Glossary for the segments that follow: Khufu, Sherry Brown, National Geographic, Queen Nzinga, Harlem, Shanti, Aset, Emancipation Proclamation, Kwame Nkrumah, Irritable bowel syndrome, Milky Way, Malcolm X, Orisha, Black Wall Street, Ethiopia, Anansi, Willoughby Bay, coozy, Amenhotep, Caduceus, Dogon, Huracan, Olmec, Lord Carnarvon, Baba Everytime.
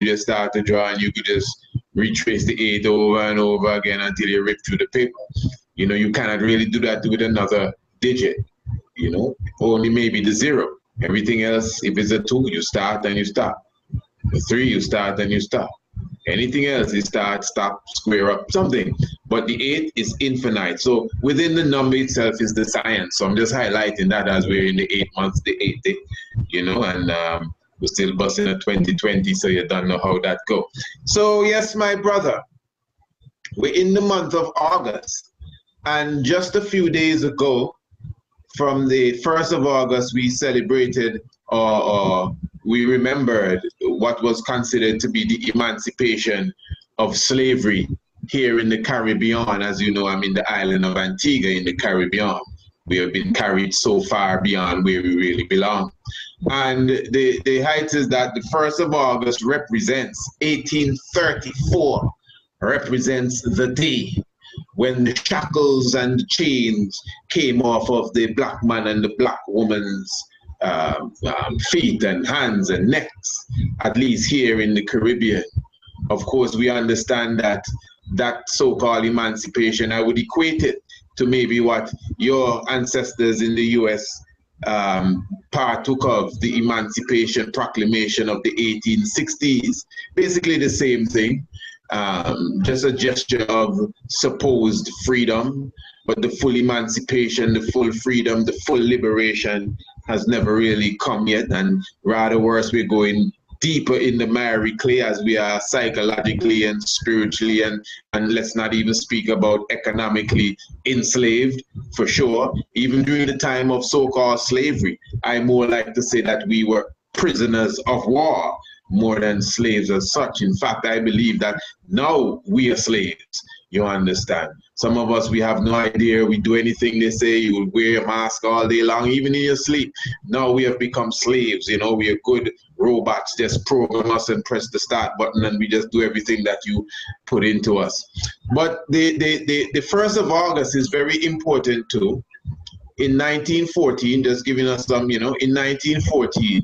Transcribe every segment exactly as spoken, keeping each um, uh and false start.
you just start to draw and you could just retrace the eight over and over again until you rip through the paper. You know, you cannot really do that with another digit, you know, only maybe the zero. Everything else, if it's a two, you start and you stop. A three, you start and you stop. Anything else, you start, stop, square up, something. But the eight is infinite. So within the number itself is the science. So I'm just highlighting that as we're in the eight months, the eight day, you know, and um, we're still busting at twenty twenty, so you don't know how that go. So yes, my brother, we're in the month of August. And just a few days ago, from the first of August, we celebrated or, or we remembered what was considered to be the emancipation of slavery here in the Caribbean. As you know, I'm in the island of Antigua in the Caribbean. We have been carried so far beyond where we really belong. And the, the height is that the first of August represents eighteen thirty-four, represents the day when the shackles and the chains came off of the black man and the black woman's um, um, feet and hands and necks, at least here in the Caribbean. Of course, we understand that that so-called emancipation, I would equate it to maybe what your ancestors in the U S um, partook of, the Emancipation Proclamation of the eighteen sixties, basically the same thing. Um, just a gesture of supposed freedom, but the full emancipation, the full freedom, the full liberation has never really come yet, and rather worse, we're going deeper in the miry clay as we are psychologically and spiritually, and, and let's not even speak about economically enslaved, for sure. Even during the time of so-called slavery, I more like to say that we were prisoners of war, more than slaves as such. In fact, I believe that now we are slaves, you understand. Some of us, we have no idea, we do anything they say, you will wear a mask all day long, even in your sleep. Now we have become slaves, you know, we are good robots, just program us and press the start button and we just do everything that you put into us. But the, the, the, the first of August is very important too. In nineteen fourteen, just giving us some, you know, in nineteen fourteen,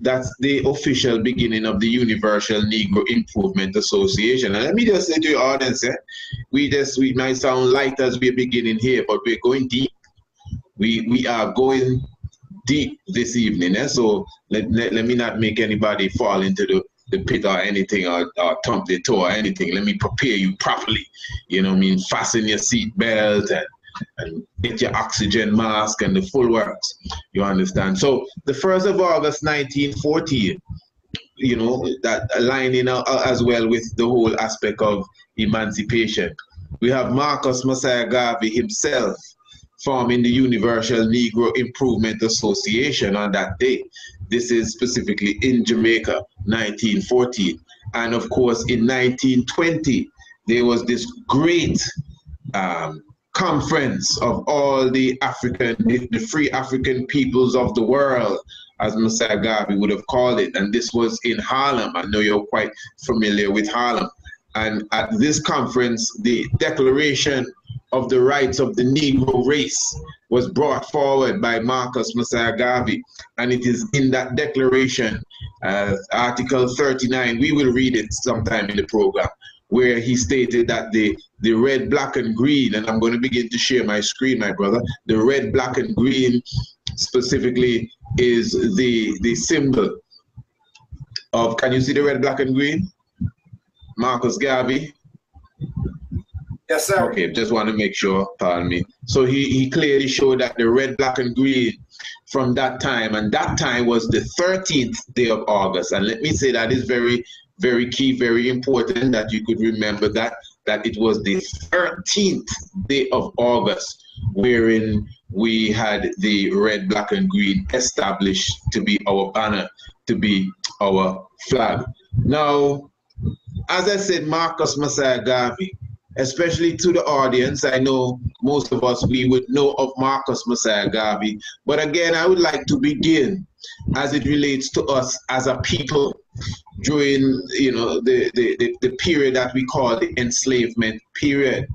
that's the official beginning of the Universal Negro Improvement Association. And let me just say to your audience, eh, we just we might sound light as we're beginning here, but we're going deep. We we are going deep this evening. Eh? So let, let, let me not make anybody fall into the, the pit or anything, or, or thump their toe or anything. Let me prepare you properly. You know what I mean? Fasten your seat belt and and get your oxygen mask and the full works, you understand. So the first of August nineteen fourteen, you know, that aligning as well with the whole aspect of emancipation. We have Marcus Mosiah Garvey himself forming the Universal Negro Improvement Association on that day. This is specifically in Jamaica, nineteen fourteen. And of course, in nineteen twenty, there was this great um, conference of all the African, the free African peoples of the world, as Mosiah Garvey would have called it. And this was in Harlem. I know you're quite familiar with Harlem. And at this conference, the Declaration of the Rights of the Negro Race was brought forward by Marcus Mosiah Garvey. And it is in that declaration, uh, Article thirty-nine, we will read it sometime in the program, where he stated that the, the red, black, and green, and I'm going to begin to share my screen, my brother, the red, black, and green specifically is the, the symbol of, can you see the red, black, and green? Marcus Garvey? Yes, sir. Okay, just want to make sure, pardon me. So he, he clearly showed that the red, black, and green from that time, and that time was the thirteenth day of August. And let me say that is very, very key, very important that you could remember that, that it was the thirteenth day of August wherein we had the red, black, and green established to be our banner, to be our flag. Now, as I said, Marcus Mosiah Garvey, especially to the audience, I know most of us, we would know of Marcus Mosiah Garvey, but again, I would like to begin as it relates to us as a people during, you know, the, the, the period that we call the enslavement period.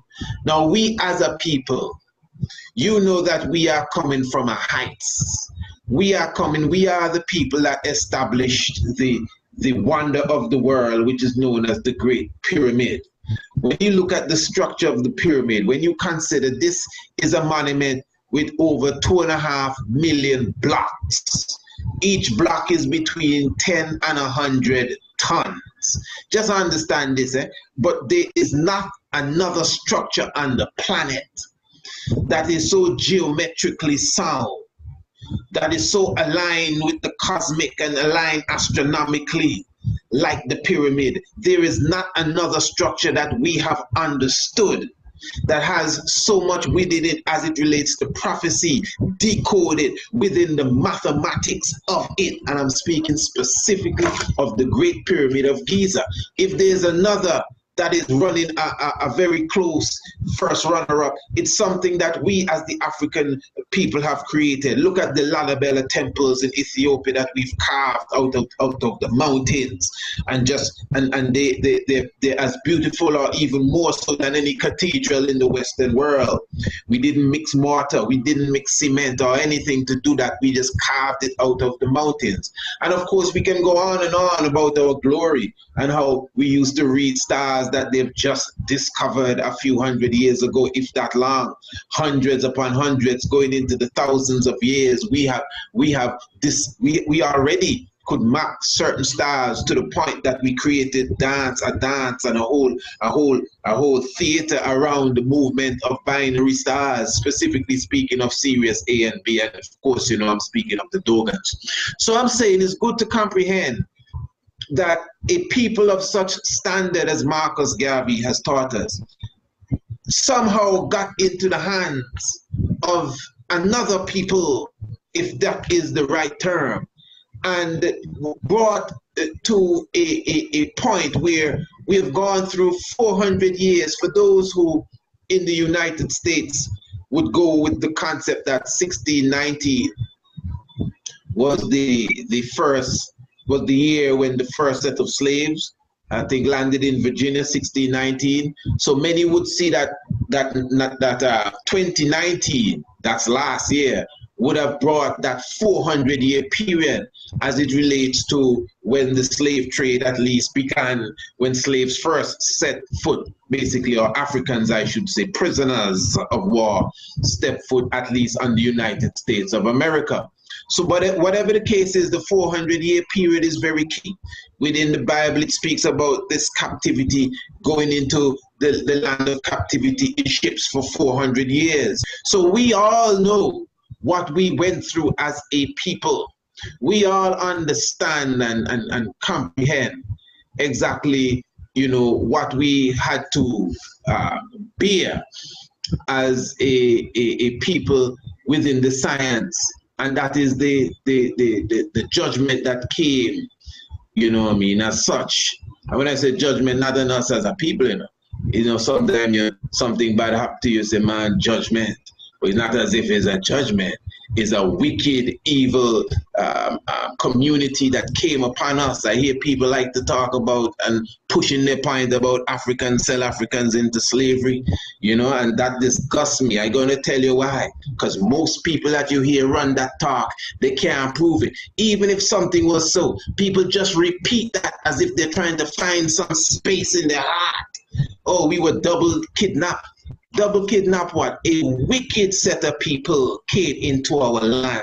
Now, we as a people, you know that we are coming from a heights. We are coming, we are the people that established the the wonder of the world, which is known as the Great Pyramid. When you look at the structure of the pyramid, when you consider this is a monument with over two and a half million blocks, each block is between ten and a hundred tons. Just understand this, eh? But there is not another structure on the planet that is so geometrically sound, that is so aligned with the cosmic and aligned astronomically like the pyramid. There is not another structure that we have understood that has so much within it as it relates to prophecy, decoded within the mathematics of it. And I'm speaking specifically of the Great Pyramid of Giza. If there's another that is running a, a, a very close first runner-up, it's something that we as the African people have created. Look at the Lalibela temples in Ethiopia that we've carved out of, out of the mountains, and just and, and they, they, they, they're as beautiful or even more so than any cathedral in the Western world. We didn't mix mortar, we didn't mix cement or anything to do that. We just carved it out of the mountains. And of course we can go on and on about our glory and how we used to read stars that they've just discovered a few hundred years ago, if that long, hundreds upon hundreds, going into the thousands of years. We have, we have this, we, we already could map certain stars to the point that we created dance, a dance, and a whole, a whole, a whole theater around the movement of binary stars. Specifically speaking of Sirius A and B, and of course, you know, I'm speaking of the Dogons. So I'm saying it's good to comprehend that a people of such standard as Marcus Garvey has taught us somehow got into the hands of another people, if that is the right term, and brought to a, a, a point where we have gone through four hundred years. For those who in the United States would go with the concept that sixteen nineteen was the, the first was the year when the first set of slaves, I think, landed in Virginia, sixteen nineteen. So many would see that that that uh, twenty nineteen, that's last year, would have brought that four hundred year period as it relates to when the slave trade at least began, when slaves first set foot, basically, or Africans, I should say, prisoners of war, stepped foot at least on the United States of America. So but whatever the case is, the four hundred year period is very key. Within the Bible, it speaks about this captivity, going into the, the land of captivity in ships for four hundred years. So we all know what we went through as a people. We all understand and, and, and comprehend exactly, you know, what we had to uh, bear as a, a, a people within the science. And that is the, the, the, the, the judgment that came, you know what I mean, as such. And when I say judgment, not on us as a people, you know. You know, sometimes you, something bad happens to you, you say, man, judgment. But it's not as if it's a judgment. It's a wicked, evil um, uh, community that came upon us. I hear people like to talk about and pushing their point about Africans, sell Africans into slavery, you know, and that disgusts me. I'm going to tell you why. Because most people that you hear run that talk, they can't prove it. Even if something was so, people just repeat that as if they're trying to find some space in their heart. Oh, we were double kidnapped. Double kidnap what? A wicked set of people came into our land.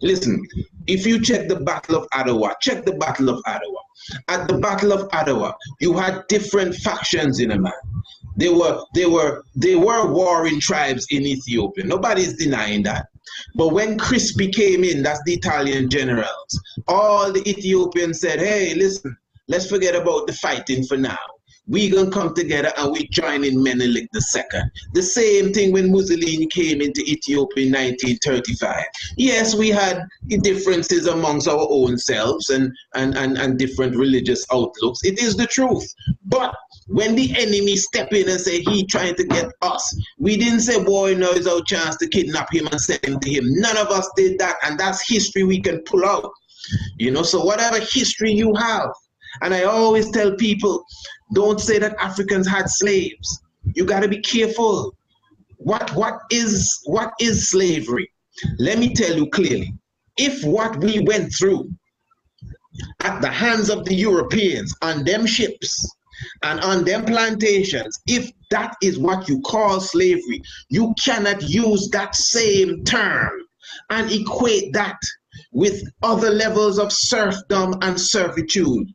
Listen, if you check the Battle of Adowa, check the Battle of Adowa. At the Battle of Adowa, you had different factions in a man. They were, they were, they were warring tribes in Ethiopia. Nobody's denying that. But when Crispy came in, that's the Italian generals, all the Ethiopians said, hey, listen, let's forget about the fighting for now. We're going to come together and we join in Menelik the Second. The same thing when Mussolini came into Ethiopia in nineteen thirty-five. Yes, we had differences amongst our own selves and, and, and, and different religious outlooks. It is the truth. But when the enemy step in and say he trying to get us, we didn't say, boy, no, it's our chance to kidnap him and send him to him. None of us did that, and that's history we can pull out. You know, so whatever history you have, and I always tell people, don't say that Africans had slaves. You got to be careful. What, what, is, what is slavery? Let me tell you clearly. If what we went through at the hands of the Europeans on them ships and on them plantations, if that is what you call slavery, you cannot use that same term and equate that with other levels of serfdom and servitude.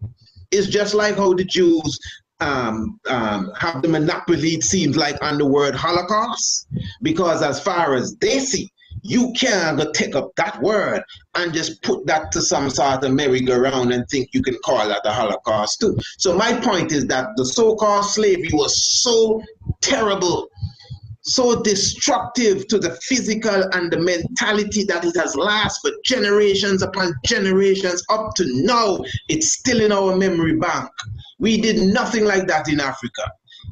It's just like how the Jews um, um, have the monopoly, it seems like, on the word Holocaust, because as far as they see, you can't take up that word and just put that to some sort of merry-go-round and think you can call that the Holocaust too. So my point is that the so-called slavery was so terrible, so destructive to the physical and the mentality, that it has lasted for generations upon generations. Up to now, it's still in our memory bank. We did nothing like that in Africa.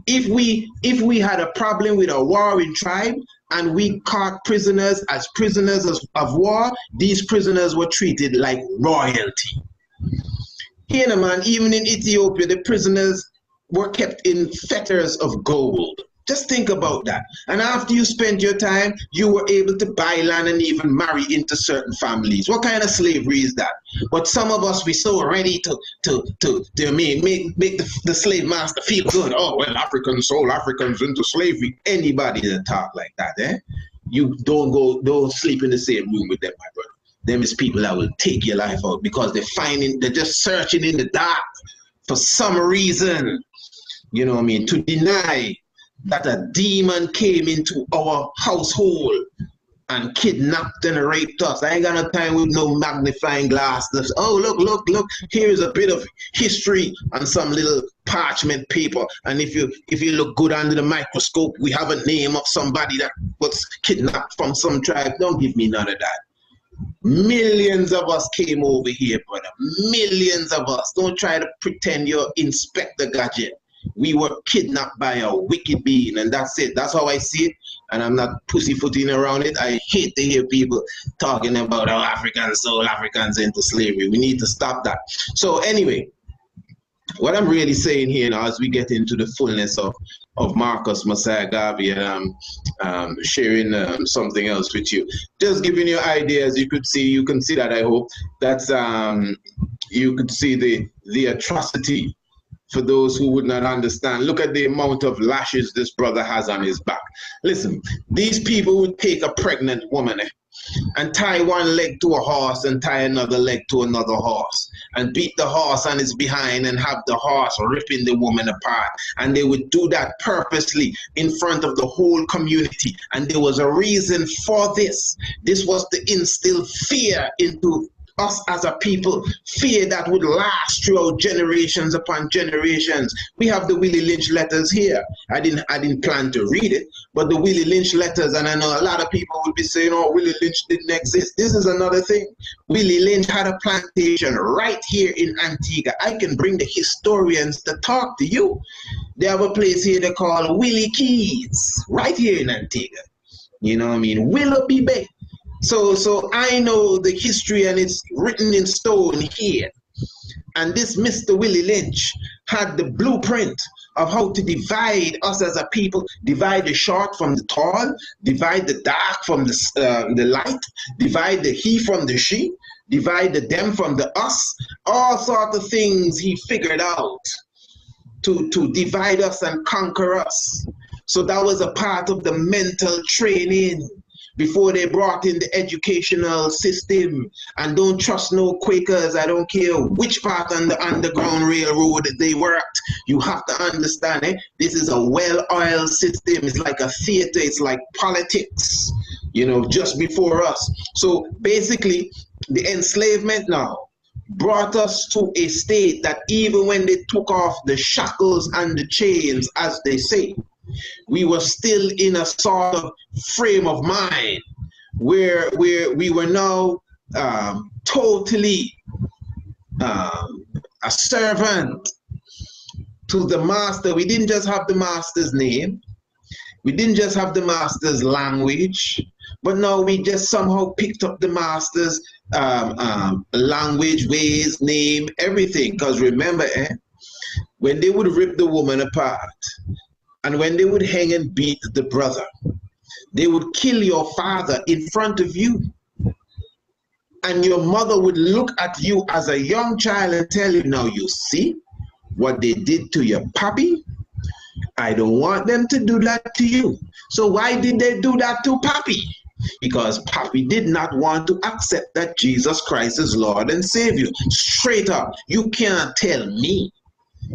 If we, if we had a problem with a warring tribe, and we caught prisoners as prisoners of war, these prisoners were treated like royalty. Here, man, even in Ethiopia, the prisoners were kept in fetters of gold. Just think about that. And after you spent your time, you were able to buy land and even marry into certain families. What kind of slavery is that? But some of us, we're so ready to, to, to, to make, make the, the slave master feel good. Oh, well, Africans sold Africans into slavery. Anybody that talk like that, eh? You don't go, don't sleep in the same room with them, my brother. Them is people that will take your life out, because they're finding, they're just searching in the dark for some reason, you know what I mean, to deny that a demon came into our household and kidnapped and raped us. I ain't got no time with no magnifying glass. Oh, look, look, look, here's a bit of history on some little parchment paper. And if you, if you look good under the microscope, we have a name of somebody that was kidnapped from some tribe. Don't give me none of that. Millions of us came over here, brother. Millions of us. Don't try to pretend you're Inspector Gadget. We were kidnapped by a wicked being, and that's it. That's how I see it, and I'm not pussyfooting around it. I hate to hear people talking about how Africans sold Africans into slavery. We need to stop that. So anyway, what I'm really saying here now, as we get into the fullness of, of Marcus Mosiah Garvey, and um, um, sharing um, something else with you, just giving you ideas. You could see, you can see that, I hope, that's, um, you could see the, the atrocity. For those who would not understand, look at the amount of lashes this brother has on his back. Listen, these people would take a pregnant woman and tie one leg to a horse and tie another leg to another horse and beat the horse on his behind and have the horse ripping the woman apart. And they would do that purposely in front of the whole community. And there was a reason for this. This was to instill fear into us as a people, fear that would last throughout generations upon generations. We have the Willie Lynch letters here. I didn't, I didn't plan to read it, but the Willie Lynch letters, and I know a lot of people would be saying, "Oh, Willie Lynch didn't exist." This is another thing. Willie Lynch had a plantation right here in Antigua. I can bring the historians to talk to you. They have a place here they call Willie Keys, right here in Antigua. You know what I mean? Willoughby Bay. So, so I know the history, and it's written in stone here. And this Mister Willie Lynch had the blueprint of how to divide us as a people, divide the short from the tall, divide the dark from the, uh, the light, divide the he from the she, divide the them from the us, all sorts of things he figured out to, to divide us and conquer us. So that was a part of the mental training before they brought in the educational system. And don't trust no Quakers. I don't care which part on the Underground Railroad they worked. You have to understand, eh? This is a well-oiled system. It's like a theater. It's like politics, you know, just before us. So basically, the enslavement now brought us to a state that even when they took off the shackles and the chains, as they say, we were still in a sort of frame of mind where, where we were now um, totally um, a servant to the master. We didn't just have the master's name. We didn't just have the master's language. But now we just somehow picked up the master's um, um, language, ways, name, everything. Because remember, eh, when they would rip the woman apart, and when they would hang and beat the brother, they would kill your father in front of you. and your mother would look at you as a young child and tell you, now you see what they did to your papi? I don't want them to do that to you. So why did they do that to papi? Because papi did not want to accept that Jesus Christ is Lord and Savior. Straight up, you can't tell me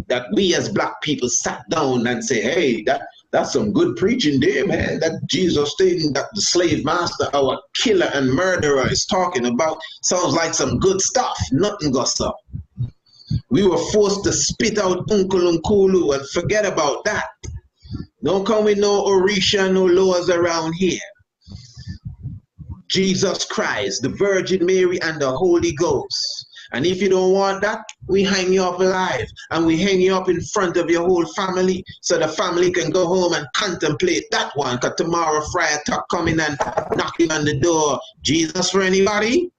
that we as black people sat down and say, hey, that, that's some good preaching there, man. That Jesus thing that the slave master, our killer and murderer is talking about sounds like some good stuff. Nothing got so. We were forced to spit out Unkulunkulu and forget about that. Don't come with no Orisha, no laws around here. Jesus Christ, the Virgin Mary, and the Holy Ghost. And if you don't want that, we hang you up alive, and we hang you up in front of your whole family so the family can go home and contemplate that one, because tomorrow Friar Tuck coming and knocking on the door. Jesus for anybody?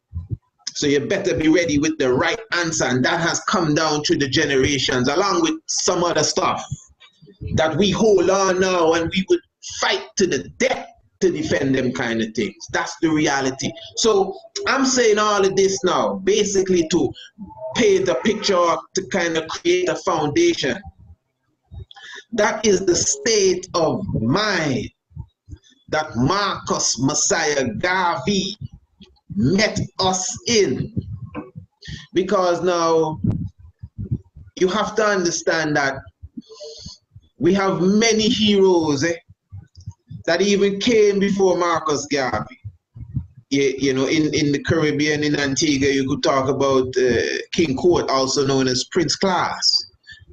So you better be ready with the right answer, and that has come down through the generations, along with some other stuff that we hold on now, and we would fight to the death to defend them kind of things. That's the reality. So I'm saying all of this now basically to paint a picture, to kind of create a foundation. That is the state of mind that Marcus Mosiah Garvey met us in. Because now you have to understand that we have many heroes, eh? That even came before Marcus Garvey. You, you know, in, in the Caribbean, in Antigua, you could talk about uh, King Court, also known as Prince Class.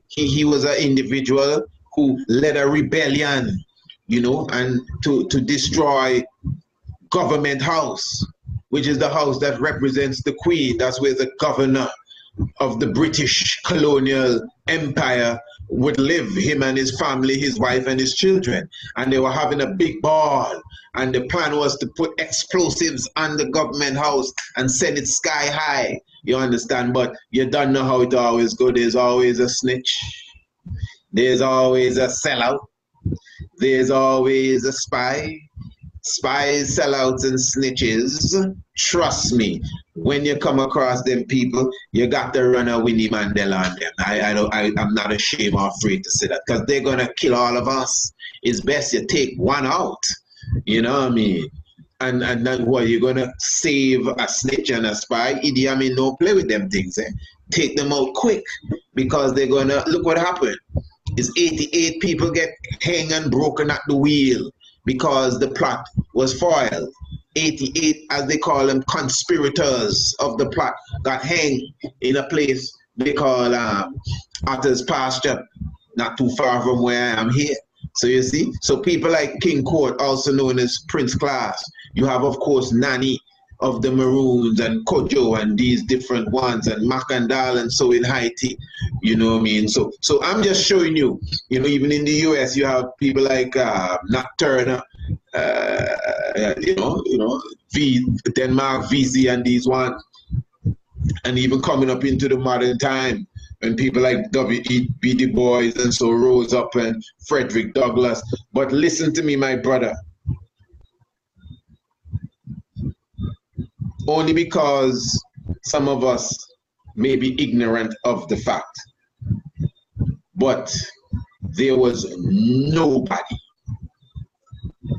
He, he was an individual who led a rebellion, you know, and to, to destroy Government House, which is the house that represents the Queen. That's where the governor of the British colonial empire would live, him and his family, his wife and his children. And they were having a big ball, and the plan was to put explosives on the Government House and send it sky high, you understand? But you don't know how it always goes. There's always a snitch, there's always a sellout, there's always a spy. Spies, sellouts, and snitches. Trust me, when you come across them people, you got to run a Winnie Mandela on them. I, I don't, I, I'm not ashamed or afraid to say that, because they're gonna kill all of us. It's best you take one out. You know what I mean? And and then what? You're gonna save a snitch and a spy? Idi Amin don't play with them things. Eh? Take them out quick, because they're gonna look what happened. Is eighty-eight people get hanged and broken at the wheel, because the plot was foiled. eighty-eight, as they call them, conspirators of the plot got hanged in a place they call um, Otter's Pasture, not too far from where I am here. So you see, so people like King Court, also known as Prince Class. You have, of course, Nani of the Maroons and Kojo and these different ones, and Macandal and so in Haiti, you know what I mean? So so I'm just showing you, you know, even in the U S you have people like uh, Nat Turner, uh, you know, you know, v, Denmark, V Z and these ones. And even coming up into the modern time, and people like W E B Du Bois and so rose up, and Frederick Douglass. But listen to me, my brother. Only because some of us may be ignorant of the fact. But there was nobody,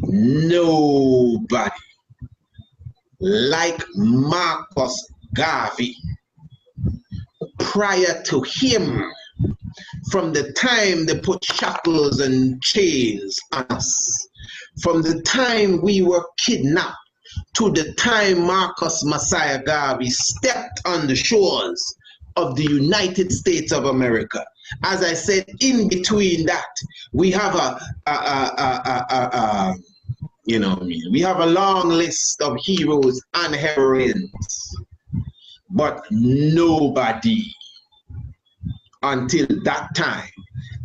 nobody like Marcus Garvey prior to him, from the time they put shackles and chains on us, from the time we were kidnapped, to the time Marcus Mosiah Garvey stepped on the shores of the United States of America. As I said, in between that, we have a, a, a, a, a, a you know, we have a long list of heroes and heroines, but nobody until that time,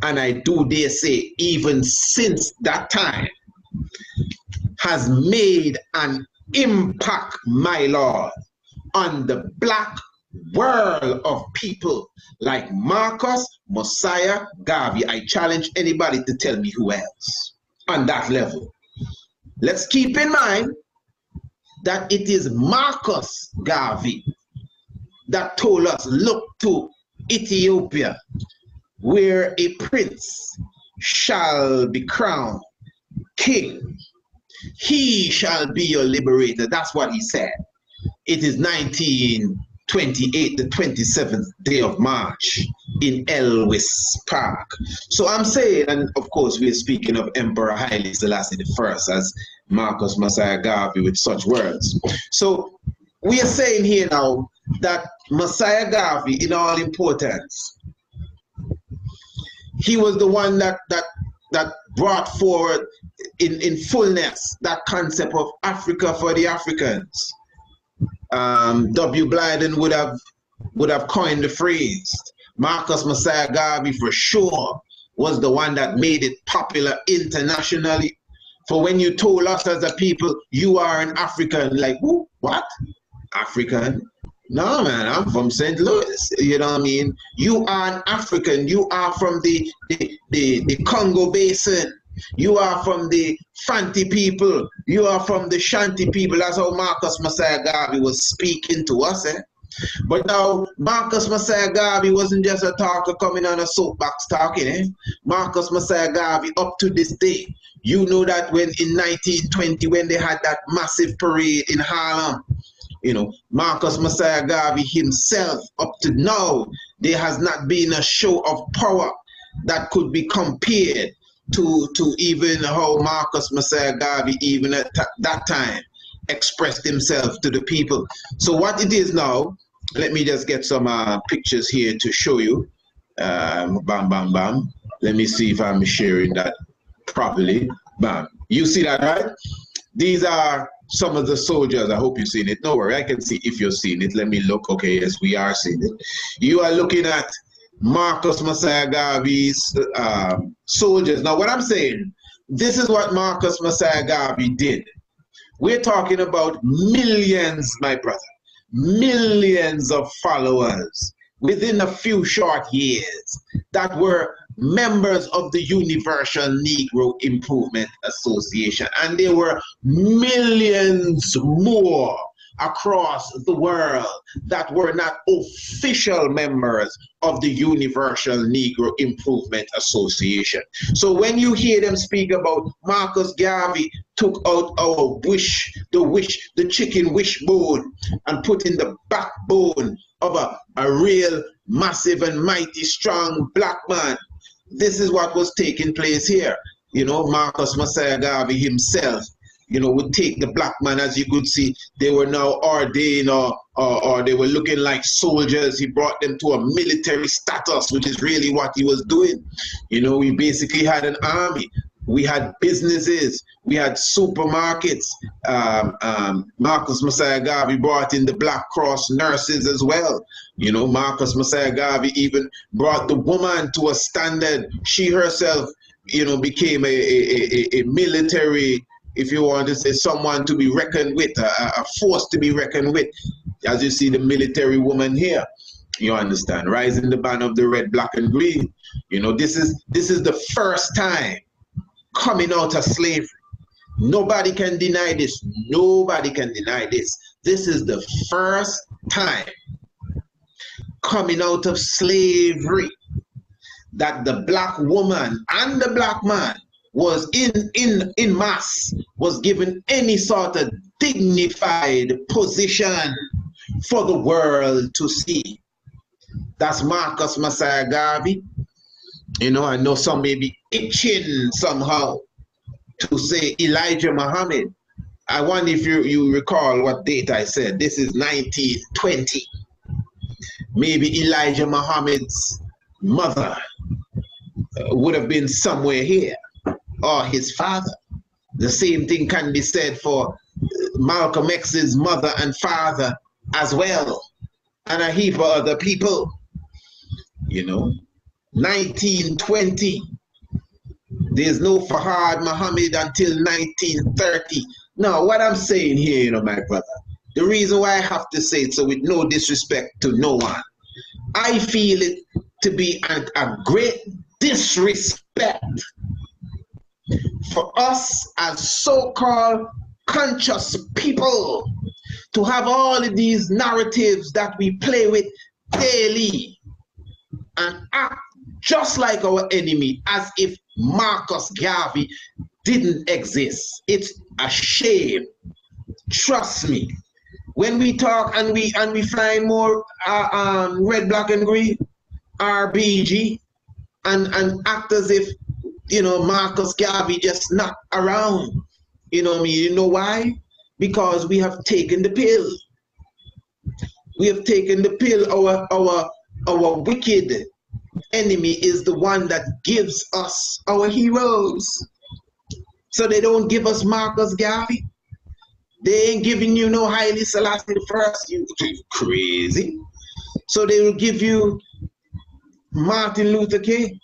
and I do dare say, even since that time, has made an impact, my Lord, on the black world of people like Marcus Mosiah Garvey. I challenge anybody to tell me who else on that level. Let's keep in mind that it is Marcus Garvey that told us, look to Ethiopia, where a prince shall be crowned king. He shall be your liberator. That's what he said. It is nineteen twenty-eight, the twenty-seventh day of March in Elwes Park. So I'm saying, and of course we're speaking of Emperor Haile Selassie the first as Marcus Mosiah Garvey with such words. So we are saying here now that Mosiah Garvey, in all importance, he was the one that that that brought forward in, in fullness that concept of Africa for the Africans. Um, W. Blyden would have would have coined the phrase. Marcus Mosiah Garvey for sure was the one that made it popular internationally. For when you told us as a people, you are an African, like, who, what? African? No, man, I'm from Saint Louis, you know what I mean? You are an African, you are from the, the, the, the Congo Basin, you are from the Fanti people, you are from the Shanti people. That's how Marcus Mosiah Garvey was speaking to us, eh? But now, Marcus Mosiah Garvey wasn't just a talker coming on a soapbox talking, eh? Marcus Mosiah Garvey, up to this day, you know that when in nineteen twenty, when they had that massive parade in Harlem, you know, Marcus Mosiah Garvey himself, up to now, there has not been a show of power that could be compared to, to even how Marcus Mosiah Garvey, even at that time, expressed himself to the people. So what it is now, let me just get some uh, pictures here to show you. Um, bam, bam, bam. Let me see if I'm sharing that properly. Bam. You see that, right? These are some of the soldiers. I hope you've seen it. No worry, I can see if you've seen it. Let me look. Okay, yes, we are seeing it. You are looking at Marcus Mosiah Garvey's uh, soldiers. Now, what I'm saying, this is what Marcus Mosiah Garvey did. We're talking about millions, my brother, millions of followers within a few short years that were members of the Universal Negro Improvement Association. And there were millions more across the world that were not official members of the Universal Negro Improvement Association. So when you hear them speak about Marcus Garvey took out our wish, the wish, the chicken wishbone, and put in the backbone of a, a real massive and mighty strong black man, this is what was taking place here. You know, Marcus Mosiah Garvey himself, you know, would take the black man. As you could see, they were now ordained, or, or, or they were looking like soldiers. He brought them to a military status, which is really what he was doing. You know, we basically had an army. We had businesses. We had supermarkets. Um, um, Marcus Mosiah Garvey brought in the Black Cross nurses as well. You know, Marcus Mosiah Garvey even brought the woman to a standard. She herself, you know, became a, a, a, a military, if you want to say, someone to be reckoned with, a, a force to be reckoned with. As you see the military woman here, you understand, rising the banner of the red, black, and green. You know, this is, this is the first time coming out of slavery. Nobody can deny this. Nobody can deny this. This is the first time coming out of slavery that the black woman and the black man was in, in, in mass, was given any sort of dignified position for the world to see. That's Marcus Mosiah Garvey. You know, I know some may be itching somehow to say Elijah Muhammad. I wonder if you, you recall what date I said. This is nineteen twenty. Maybe Elijah Muhammad's mother would have been somewhere here, or his father. The same thing can be said for Malcolm X's mother and father as well, and a heap of other people. You know, nineteen twenty, there's no Fahad Muhammad until nineteen thirty. Now, what I'm saying here, you know, my brother, the reason why I have to say it, so with no disrespect to no one, I feel it to be a, a great disrespect for us as so-called conscious people to have all of these narratives that we play with daily and act just like our enemy, as if Marcus Garvey didn't exist. It's a shame. Trust me. When we talk and we and we find more uh, um, red, black, and green, R B G, and and act as if, you know, Marcus Garvey just not around. You know what I mean? You know why? Because we have taken the pill. We have taken the pill. Our our our wicked enemy is the one that gives us our heroes. So they don't give us Marcus Garvey. They ain't giving you no Haile Selassie the first, you crazy. So they will give you Martin Luther King.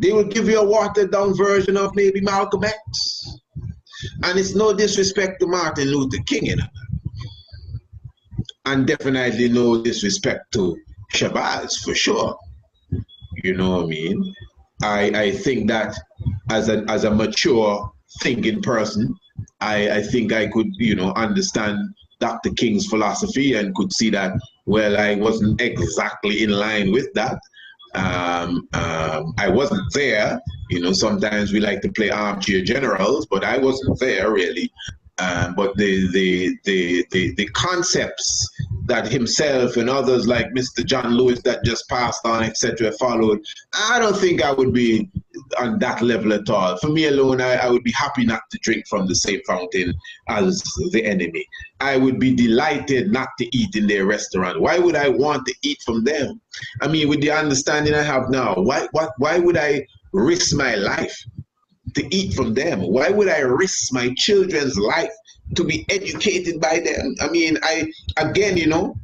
They will give you a watered down version of maybe Malcolm X. And it's no disrespect to Martin Luther King, you know? And definitely no disrespect to Shabazz, for sure. You know what I mean? I, I think that as a, as a mature thinking person, I, I think I could, you know, understand Doctor King's philosophy and could see that, well, I wasn't exactly in line with that. Um, um, I wasn't there. You know, sometimes we like to play armchair generals, but I wasn't there really. Um, but the the, the the the concepts that himself and others like Mister John Lewis that just passed on, et cetera, followed, I don't think I would be on that level at all. For me alone, I, I would be happy not to drink from the same fountain as the enemy. I would be delighted not to eat in their restaurant. Why would I want to eat from them? I mean, with the understanding I have now, why what why would I risk my life to eat from them? Why would I risk my children's life to be educated by them? I mean, I again, you know,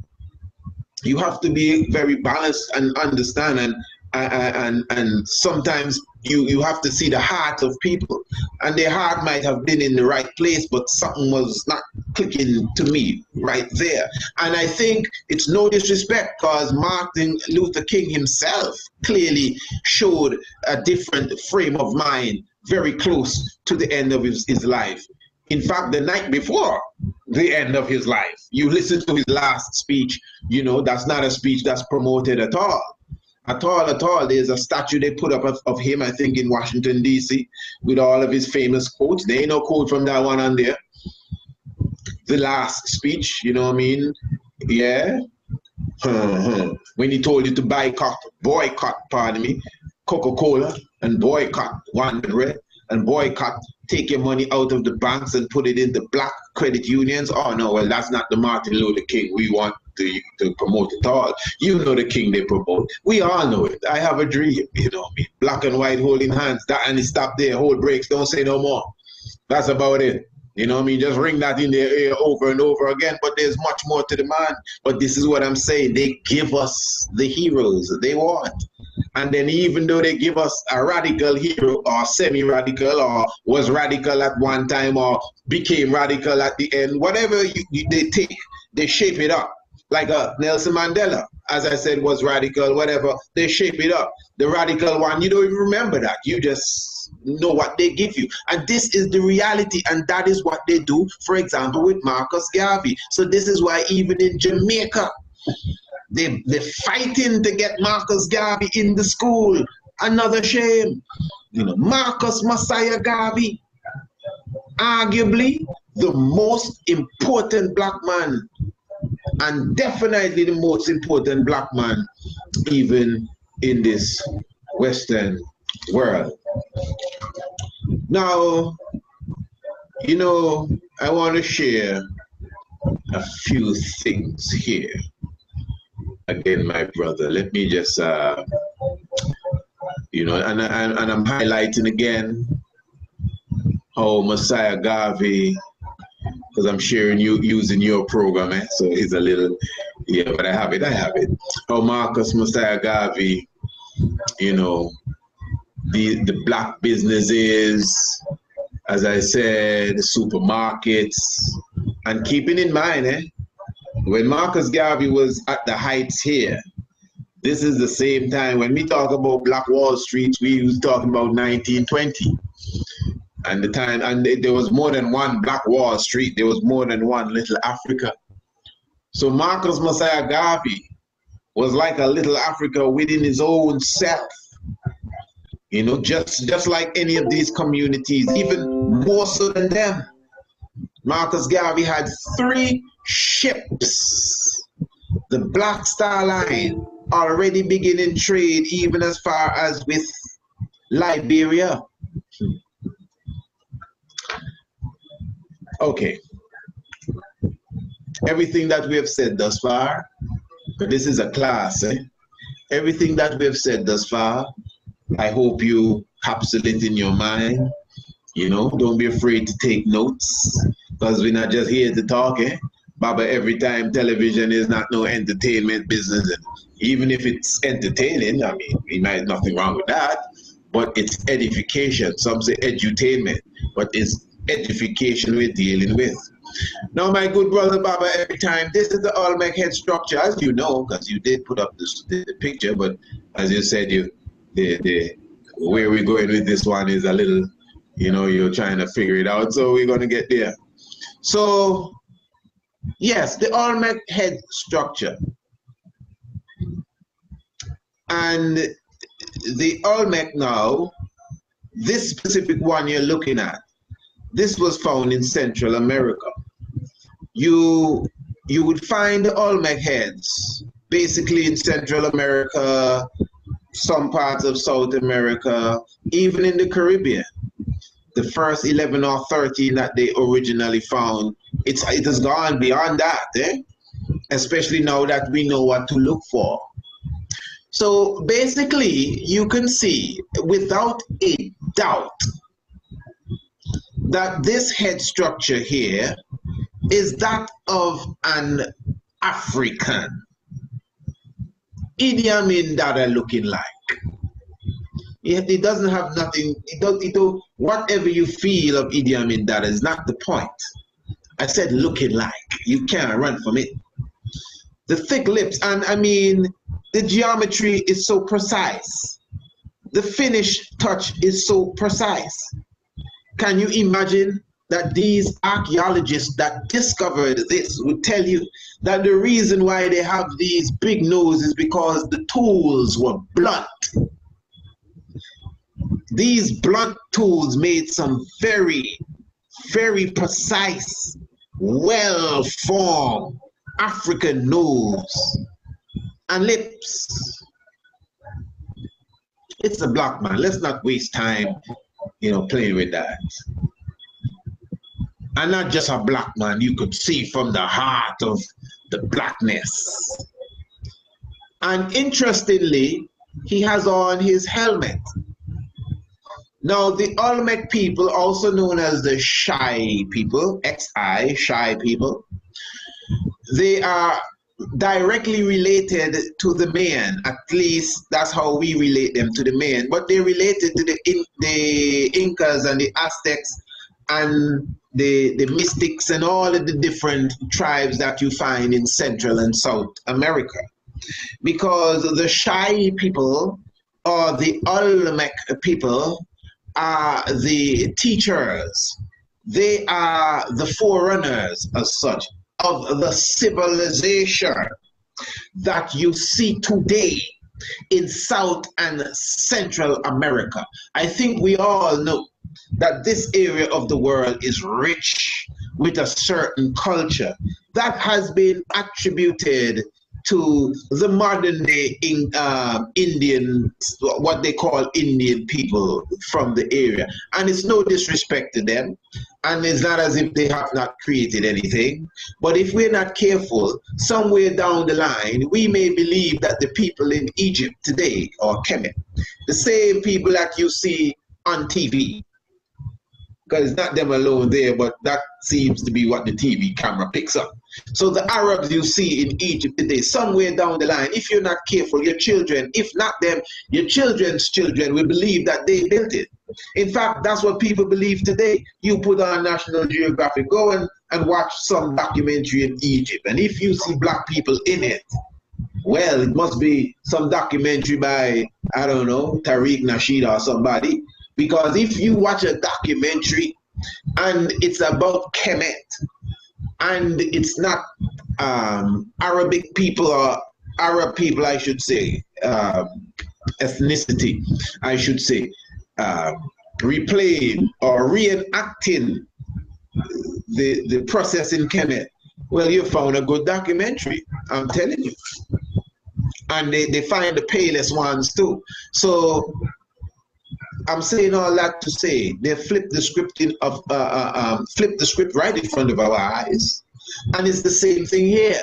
you have to be very balanced and understand, and and and sometimes you you have to see the heart of people, and their heart might have been in the right place, but something was not clicking to me right there. And I think it's no disrespect, because Martin Luther King himself clearly showed a different frame of mind very close to the end of his, his life. In fact, the night before the end of his life, you listen to his last speech, you know, that's not a speech that's promoted at all. At all, at all. There's a statue they put up of, of him, I think, in Washington, D C, with all of his famous quotes. There ain't no quote from that one on there. The last speech, you know what I mean? Yeah. When he told you to boycott, boycott, pardon me, Coca-Cola, and boycott Wanderer, and boycott, take your money out of the banks and put it into black credit unions. Oh no, well that's not the Martin Luther King we want to, to promote at all. You know the King they promote. We all know it. I have a dream, you know what I mean? Black and white holding hands, that and it stopped there, hold breaks, don't say no more. That's about it. You know what I mean? Just ring that in their ear over and over again, but there's much more to the man. But this is what I'm saying. They give us the heroes they want. And then even though they give us a radical hero or semi-radical or was radical at one time or became radical at the end, whatever you, you, they take, they shape it up. Like a Nelson Mandela, as I said, was radical, whatever, they shape it up. The radical one, you don't even remember that. You just know what they give you. And this is the reality, and that is what they do, for example, with Marcus Garvey. So this is why even in Jamaica, They, they're fighting to get Marcus Garvey in the school. Another shame. You know, Marcus Mosiah Garvey, arguably the most important black man, and definitely the most important black man even in this Western world. Now, you know, I want to share a few things here. Again, my brother, let me just, uh, you know, and, and, and I'm highlighting again how Mosiah Garvey, because I'm sharing you using your program, eh? So he's a little, yeah, but I have it, I have it. How Marcus Mosiah Garvey, you know, the, the black businesses, as I said, the supermarkets, and keeping in mind, eh? When Marcus Garvey was at the heights here, this is the same time. When we talk about Black Wall Street, we was talking about nineteen twenty. And the time, and there was more than one Black Wall Street. There was more than one Little Africa. So Marcus Mosiah Garvey was like a Little Africa within his own self. You know, just just like any of these communities, even more so than them. Marcus Garvey had three ships. The Black Star Line already beginning trade, even as far as with Liberia. Okay. Everything that we have said thus far, this is a class, eh? Everything that we have said thus far, I hope you capsule it in your mind. You know, don't be afraid to take notes, because we're not just here to talk, eh? Baba, every time television is not no entertainment business. And even if it's entertaining, I mean, we might nothing wrong with that, but it's edification. Some say edutainment, but it's edification we're dealing with. Now, my good brother Baba, every time, this is the Olmec head structure, as you know, because you did put up this, the, the picture, but as you said, you the, the where we're going with this one is a little, you know, you're trying to figure it out, so we're going to get there. So, yes, the Olmec head structure. And the Olmec now, this specific one you're looking at, this was found in Central America. You, you would find the Olmec heads basically in Central America, some parts of South America, even in the Caribbean. The first eleven or thirteen that they originally found, it's, it has gone beyond that, eh? Especially now that we know what to look for. So basically, you can see without a doubt that this head structure here is that of an African. Idi Amin Dada looking like. It doesn't have nothing, it don't, it don't, whatever you feel of Idi Amin Dada is not the point. I said looking like, you can't run from it. The thick lips, and I mean, the geometry is so precise. The finish touch is so precise. Can you imagine that these archaeologists that discovered this would tell you that the reason why they have these big noses is because the tools were blunt. These blunt tools made some very, very precise, well-formed African nose and lips. It's a black man. Let's not waste time, you know, playing with that. And not just a black man, you could see from the heart of the blackness. And interestingly, he has on his helmet. Now, the Olmec people, also known as the Shy people, X I, Shy people, they are directly related to the Mayan. At least that's how we relate them to the Mayan. But they're related to the, in the Incas and the Aztecs and the, the Mystics and all of the different tribes that you find in Central and South America. Because the Shy people or the Olmec people are the teachers. They are the forerunners as such of the civilization that you see today in South and Central America. I think we all know that this area of the world is rich with a certain culture that has been attributed to the modern day in, uh, Indian, what they call Indian people from the area. And it's no disrespect to them. And it's not as if they have not created anything. But if we're not careful, somewhere down the line, we may believe that the people in Egypt today, or Kemet, the same people that you see on T V, because it's not them alone there, but that seems to be what the T V camera picks up. So the Arabs you see in Egypt today, somewhere down the line, if you're not careful, your children, if not them, your children's children will believe that they built it. In fact, that's what people believe today. You put on National Geographic, go and, and watch some documentary in Egypt. And if you see black people in it, well, it must be some documentary by, I don't know, Tariq Nasheed or somebody. Because if you watch a documentary and it's about Kemet and it's not um, Arabic people or Arab people, I should say, uh, ethnicity, I should say, uh, replaying or reenacting the, the process in Kemet, well, you found a good documentary, I'm telling you. And they, they find the palest ones too. So I'm saying all that to say they flip the scripting of uh, uh, um, flip the script right in front of our eyes, and it's the same thing here.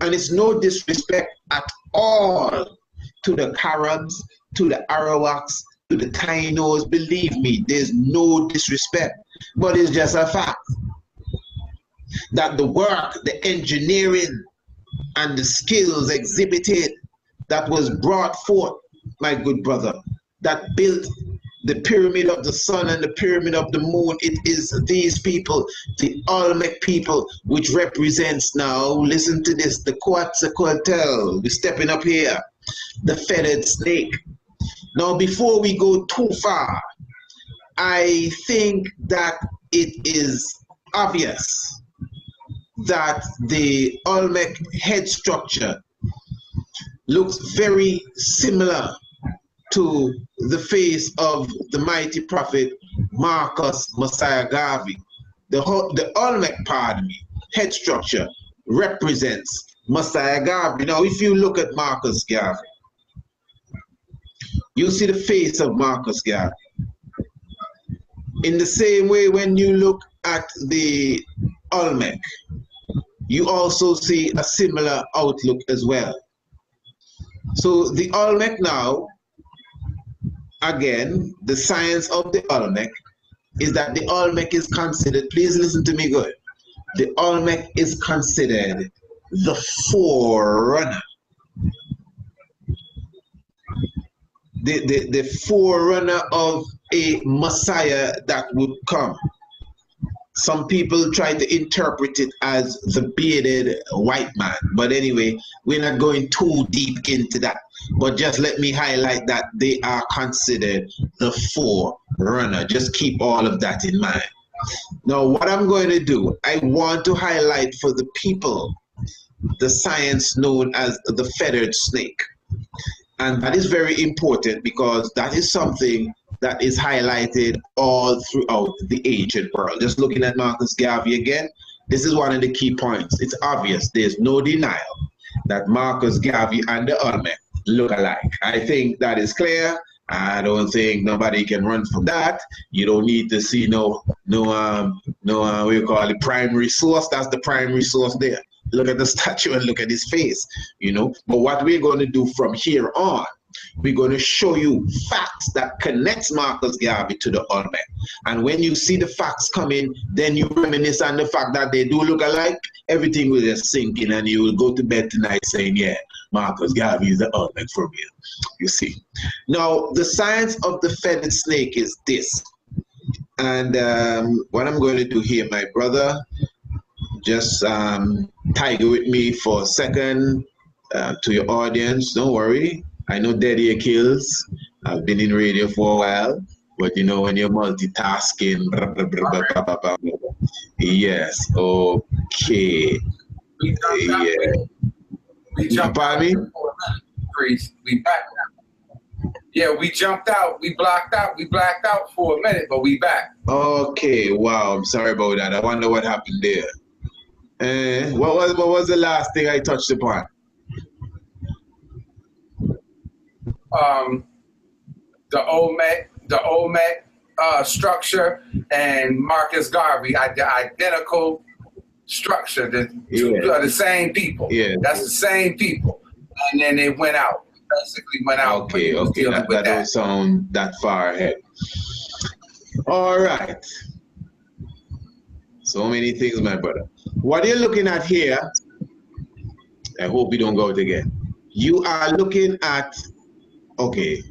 And it's no disrespect at all to the Caribs, to the Arawaks, to the Tainos. Believe me, there's no disrespect, but it's just a fact that the work, the engineering, and the skills exhibited that was brought forth, my good brother, that built the Pyramid of the Sun and the Pyramid of the Moon. It is these people, the Olmec people, which represents now, listen to this, the Quetzalcoatl, we're stepping up here, the feathered snake. Now, before we go too far, I think that it is obvious that the Olmec head structure looks very similar to the face of the mighty prophet Marcus Mosiah Garvey. The, the Olmec, pardon me, head structure represents Mosiah Garvey. Now, if you look at Marcus Garvey, you see the face of Marcus Garvey. In the same way, when you look at the Olmec, you also see a similar outlook as well. So the Olmec now, again, the science of the Olmec is that the Olmec is considered, please listen to me good, the Olmec is considered the forerunner. The, the, the forerunner of a Messiah that would come. Some people try to interpret it as the bearded white man. But anyway, we're not going too deep into that. But just let me highlight that they are considered the forerunner. Just keep all of that in mind. Now, what I'm going to do, I want to highlight for the people the science known as the feathered snake. And that is very important because that is something that is highlighted all throughout the ancient world. Just looking at Marcus Garvey again, this is one of the key points. It's obvious, there's no denial that Marcus Garvey and the Olmec look alike. I think that is clear. I don't think nobody can run from that. You don't need to see no, no, um, no, uh, we call it primary source. That's the primary source there. Look at the statue and look at his face, you know. But what we're going to do from here on, we're going to show you facts that connects Marcus Garvey to the Olmec. And when you see the facts coming, then you reminisce on the fact that they do look alike. Everything will just sink in and you will go to bed tonight saying, yeah, Marcus Garvey is the Olmec for real. You see. Now, the science of the feathered snake is this. And um, what I'm going to do here, my brother, just um, tiger with me for a second uh, to your audience. Don't worry. I know dead ear kills. I've been in radio for a while, but you know when you're multitasking. Yes. Okay. We yeah. We jumped out. We back now. Yeah, we jumped out. We blocked out. We blacked out for a minute, but we back. Okay. Wow. I'm sorry about that. I wonder what happened there. Uh, what was what was the last thing I touched upon? Um, the Olmec, the Olmec uh, structure, and Marcus Garvey, the identical structure, the two yeah. are the same people. Yeah, that's the same people. And then it went out. Basically, went out. Okay, okay, that, that, that don't sound that far ahead. All right. So many things, my brother. What you're looking at here, I hope you don't go out again. You are looking at. Okay,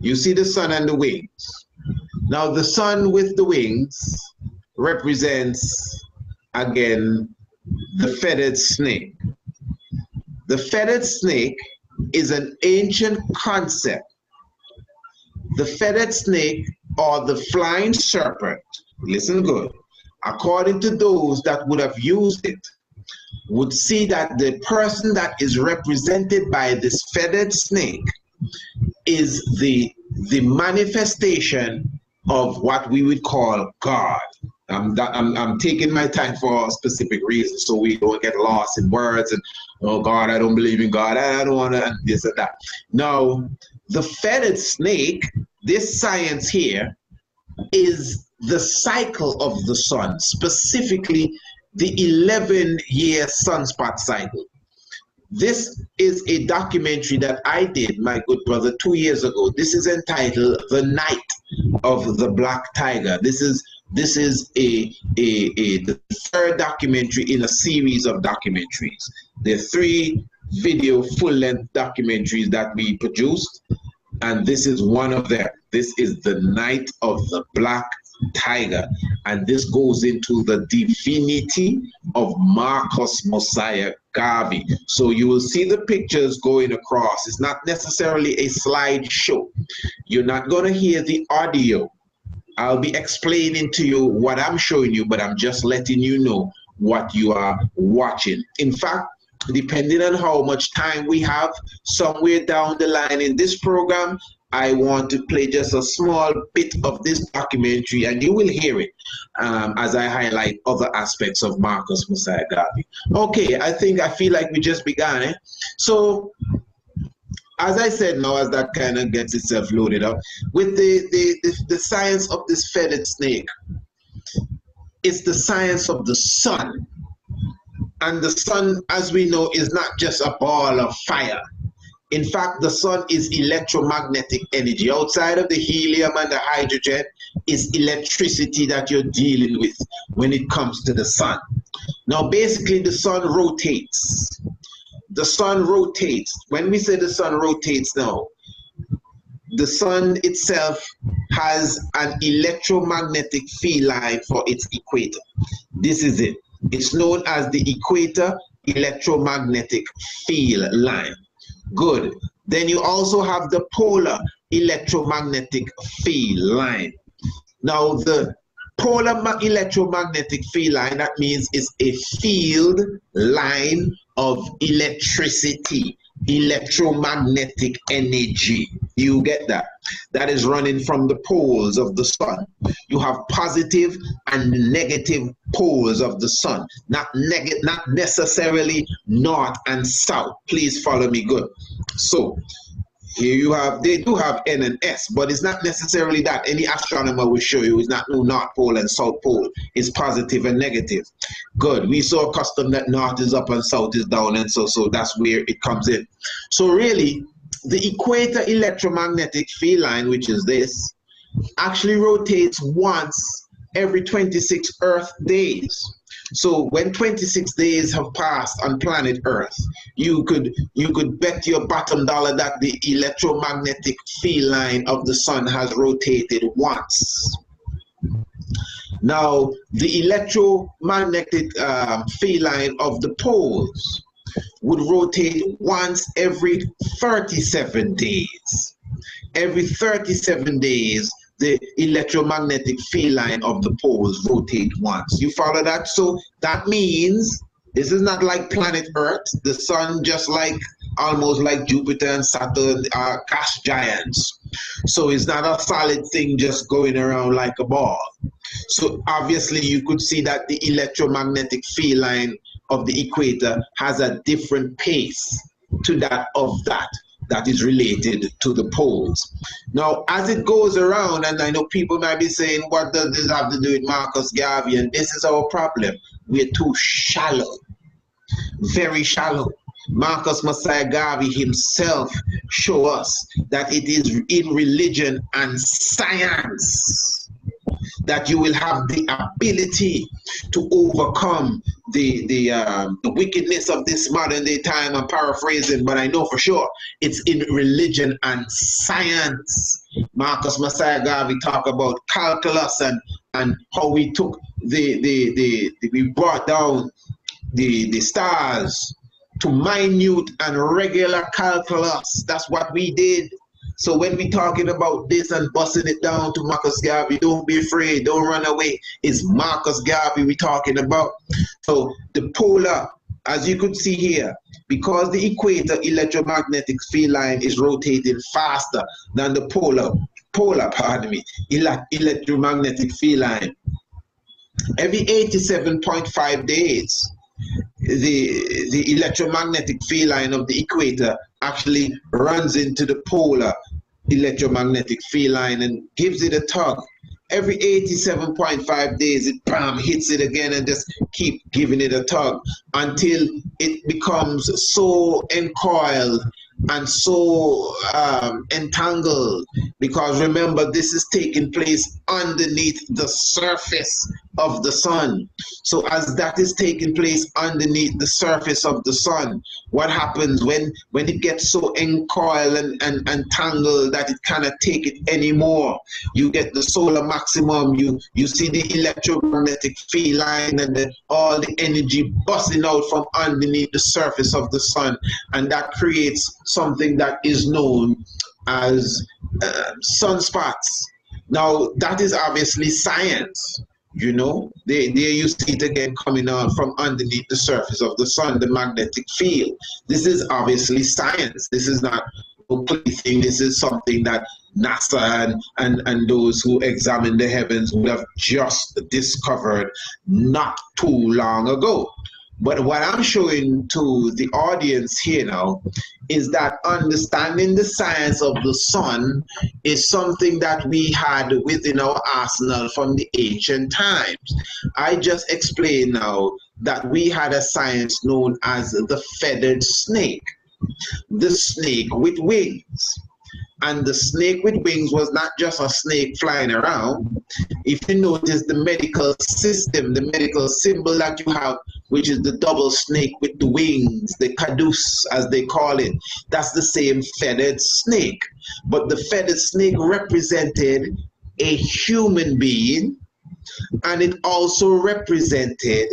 you see the sun and the wings. Now the sun with the wings represents, again, the feathered snake. The feathered snake is an ancient concept. The feathered snake or the flying serpent, listen good, according to those that would have used it, would see that the person that is represented by this feathered snake is the, the manifestation of what we would call God. I'm, I'm, I'm taking my time for a specific reason so we don't get lost in words and, oh God, I don't believe in God, I don't want to, this and that. No, the feathered snake, this science here, is the cycle of the sun, specifically the eleven year sunspot cycle. This is a documentary that I did, my good brother, two years ago. This is entitled The Night of the Black Tiger. This is This is a, a, a the third documentary in a series of documentaries. There are three video full-length documentaries that we produced, and this is one of them. This is The Night of the Black Tiger, and this goes into the divinity of Marcus Mosiah Garvey. So you will see the pictures going across. It's not necessarily a slideshow. You're not going to hear the audio. I'll be explaining to you what I'm showing you, but I'm just letting you know what you are watching. In fact, depending on how much time we have, somewhere down the line in this program, I want to play just a small bit of this documentary, and you will hear it um, as I highlight other aspects of Marcus Mosiah Garvey. Okay, I think I feel like we just began. Eh? So, as I said now, as that kind of gets itself loaded up, with the, the, the, the science of this feathered snake, it's the science of the sun. And the sun, as we know, is not just a ball of fire. In fact, the sun is electromagnetic energy. Outside of the helium and the hydrogen, is electricity that you're dealing with when it comes to the sun. Now, basically, the sun rotates. The sun rotates. When we say the sun rotates now, the sun itself has an electromagnetic field line for its equator. This is it. It's known as the equator electromagnetic field line. Good. Then you also have the polar electromagnetic field line. Now, the polar electromagnetic field line, that means it's a field line of electricity, electromagnetic energy. You get that? That is running from the poles of the sun. You have positive and negative poles of the sun, not negative, not necessarily north and south. Please follow me good. So here you have, they do have N and S, but it's not necessarily that. Any astronomer will show you it's not no North Pole and South Pole. It's positive and negative. Good. We saw a custom that North is up and South is down, and so, so that's where it comes in. So really, the equator electromagnetic field line, which is this, actually rotates once every twenty-six Earth days. So when twenty-six days have passed on planet Earth, you could you could bet your bottom dollar that the electromagnetic field line of the sun has rotated once. Now, the electromagnetic um, field line of the poles would rotate once every thirty-seven days. Every thirty-seven days, the electromagnetic field line of the poles rotate once. You follow that? So that means this is not like planet Earth. The sun, just like almost like Jupiter and Saturn, are gas giants. So it's not a solid thing just going around like a ball. So obviously you could see that the electromagnetic field line of the equator has a different pace to that of that. That is related to the poles. Now, as it goes around, and I know people might be saying, what does this have to do with Marcus Garvey? And this is our problem. We're too shallow, very shallow. Marcus Mosiah Garvey himself show us that it is in religion and science that you will have the ability to overcome the the, um, the wickedness of this modern day time. I'm paraphrasing, but I know for sure it's in religion and science. Marcus Mosiah Garvey talk about calculus and and how we took the the the, the we brought down the the stars to minute and regular calculus. That's what we did. So when we talking about this and busting it down to Marcus Garvey, don't be afraid, don't run away. It's Marcus Garvey we talking about. So the polar, as you could see here, because the equator electromagnetic field line is rotating faster than the polar, polar, pardon me, ele- electromagnetic field line. Every eighty-seven point five days, the, the electromagnetic field line of the equator actually runs into the polar electromagnetic field line and gives it a tug. Every eighty-seven point five days, it bam, hits it again and just keep giving it a tug until it becomes so encoiled and so um, entangled, because remember, this is taking place underneath the surface of the sun. So as that is taking place underneath the surface of the sun, what happens when, when it gets so encoiled and, and, and tangled that it cannot take it anymore? You get the solar maximum, you, you see the electromagnetic field line and the, all the energy busting out from underneath the surface of the sun, and that creates something that is known as uh, sunspots. Now, that is obviously science, you know. There, there you see it again coming on from underneath the surface of the sun, the magnetic field. This is obviously science. This is not a play thing. This is something that NASA and, and, and those who examine the heavens would have just discovered not too long ago. But what I'm showing to the audience here now is that understanding the science of the sun is something that we had within our arsenal from the ancient times. I just explained now that we had a science known as the feathered snake, the snake with wings. And the snake with wings was not just a snake flying around. If you notice the medical system, the medical symbol that you have, which is the double snake with the wings, the caduceus as they call it, that's the same feathered snake. But the feathered snake represented a human being, and it also represented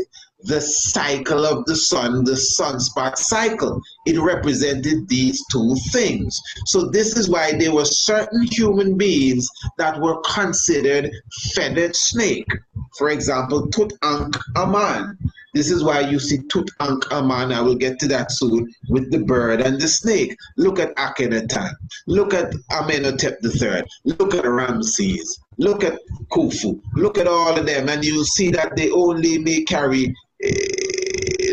the cycle of the sun, the sunspot cycle. It represented these two things. So this is why there were certain human beings that were considered feathered snake. For example, Tutankhamun. This is why you see Tutankhamun, I will get to that soon, with the bird and the snake. Look at Akhenaten. Look at Amenhotep the third. Look at Ramses. Look at Khufu. Look at all of them, and you'll see that they only may carry uh,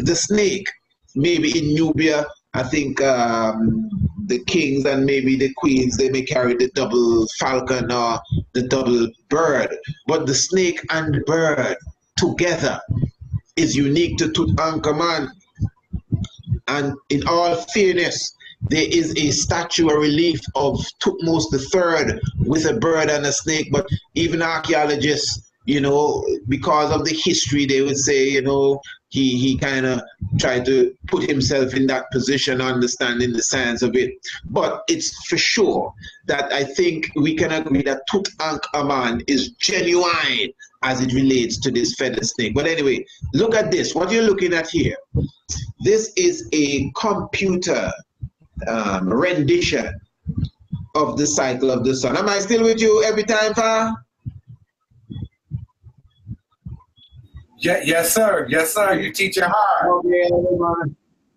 the snake. Maybe in Nubia, I think um, the kings and maybe the queens, they may carry the double falcon or the double bird. But the snake and the bird together is unique to Tutankhamun. And in all fairness, there is a statue, a relief of Thutmose the third with a bird and a snake, but even archaeologists, you know, because of the history, they would say, you know, he, he kind of tried to put himself in that position, understanding the science of it. But it's for sure that I think we can agree that Tutankhamun is genuine as it relates to this feathered snake. But anyway, look at this. What you're looking at here, this is a computer um, rendition of the cycle of the sun. Am I still with you every time, Pa? Yeah, yes, sir. Yes, sir. You teach your heart. Okay,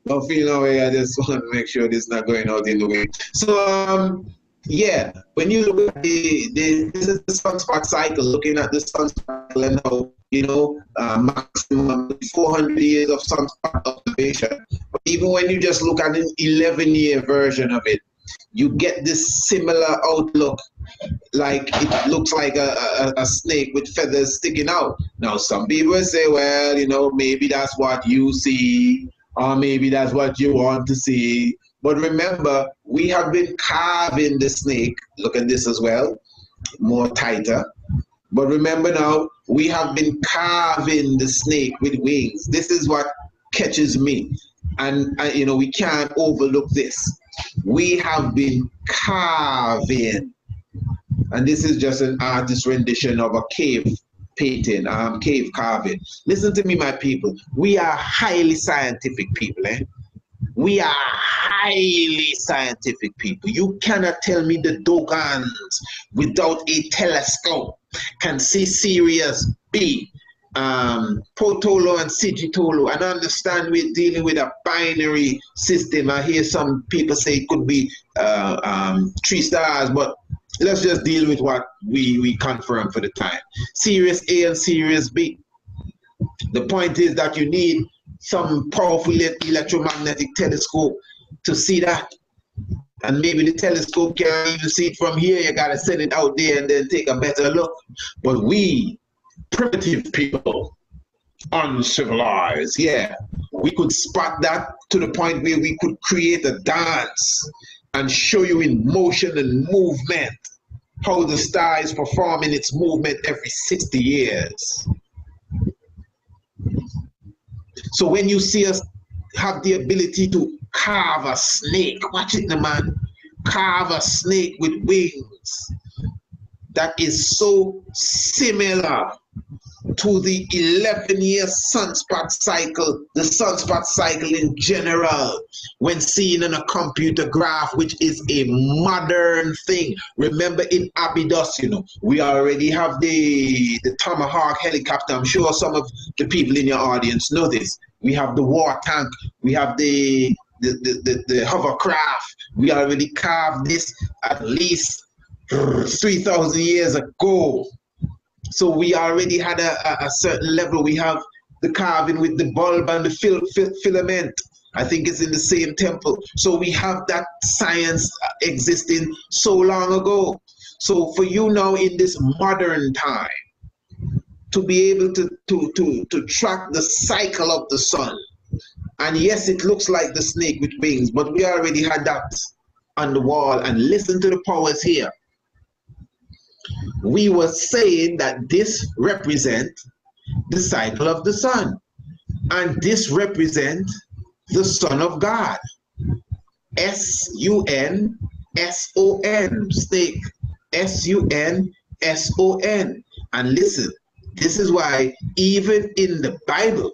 don't feel no way. I just want to make sure this is not going out in the way. So, um, yeah, when you look at the, the this is the sunspot cycle, looking at the sunspot cycle and how, you know, uh, maximum four hundred years of sunspot observation. But even when you just look at an eleven year version of it, you get this similar outlook, like it looks like a, a, a snake with feathers sticking out. Now, some people say, well, you know, maybe that's what you see, or maybe that's what you want to see. But remember, we have been carving the snake. Look at this as well, more tighter. But remember now, we have been carving the snake with wings. This is what catches me. And, uh, you know, we can't overlook this. We have been carving, and this is just an artist's rendition of a cave painting, um, cave carving. Listen to me, my people. We are highly scientific people, eh? We are highly scientific people. You cannot tell me the Dogons without a telescope can see Sirius B, um, Potolo and Sigitolo, and understand we're dealing with a binary system. I hear some people say it could be uh, um, three stars, but let's just deal with what we, we confirm for the time. Sirius A and Sirius B. The point is that you need some powerful electromagnetic telescope to see that. And maybe the telescope can't even see it from here. You got to send it out there and then take a better look. But we, primitive people, uncivilized, yeah, we could spot that to the point where we could create a dance and show you in motion and movement how the star is performing its movement every sixty years. So when you see us have the ability to carve a snake, watch it, man, carve a snake with wings that is so similar to the eleven year sunspot cycle, the sunspot cycle in general, when seen in a computer graph, which is a modern thing. Remember in Abydos, you know, we already have the, the Tomahawk helicopter. I'm sure some of the people in your audience know this. We have the war tank, we have the, the, the, the, the hovercraft. We already carved this at least three thousand years ago. So we already had a, a certain level. We have the carving with the bulb and the fil fil filament. I think it's in the same temple. So we have that science existing so long ago. So for you now in this modern time, to be able to, to, to, to track the cycle of the sun, and yes, it looks like the snake with wings, but we already had that on the wall. And listen to the powers here. We were saying that this represents the cycle of the sun, and this represents the Son of God. S U N S O N, snake. S U N S O N. And listen, this is why even in the Bible,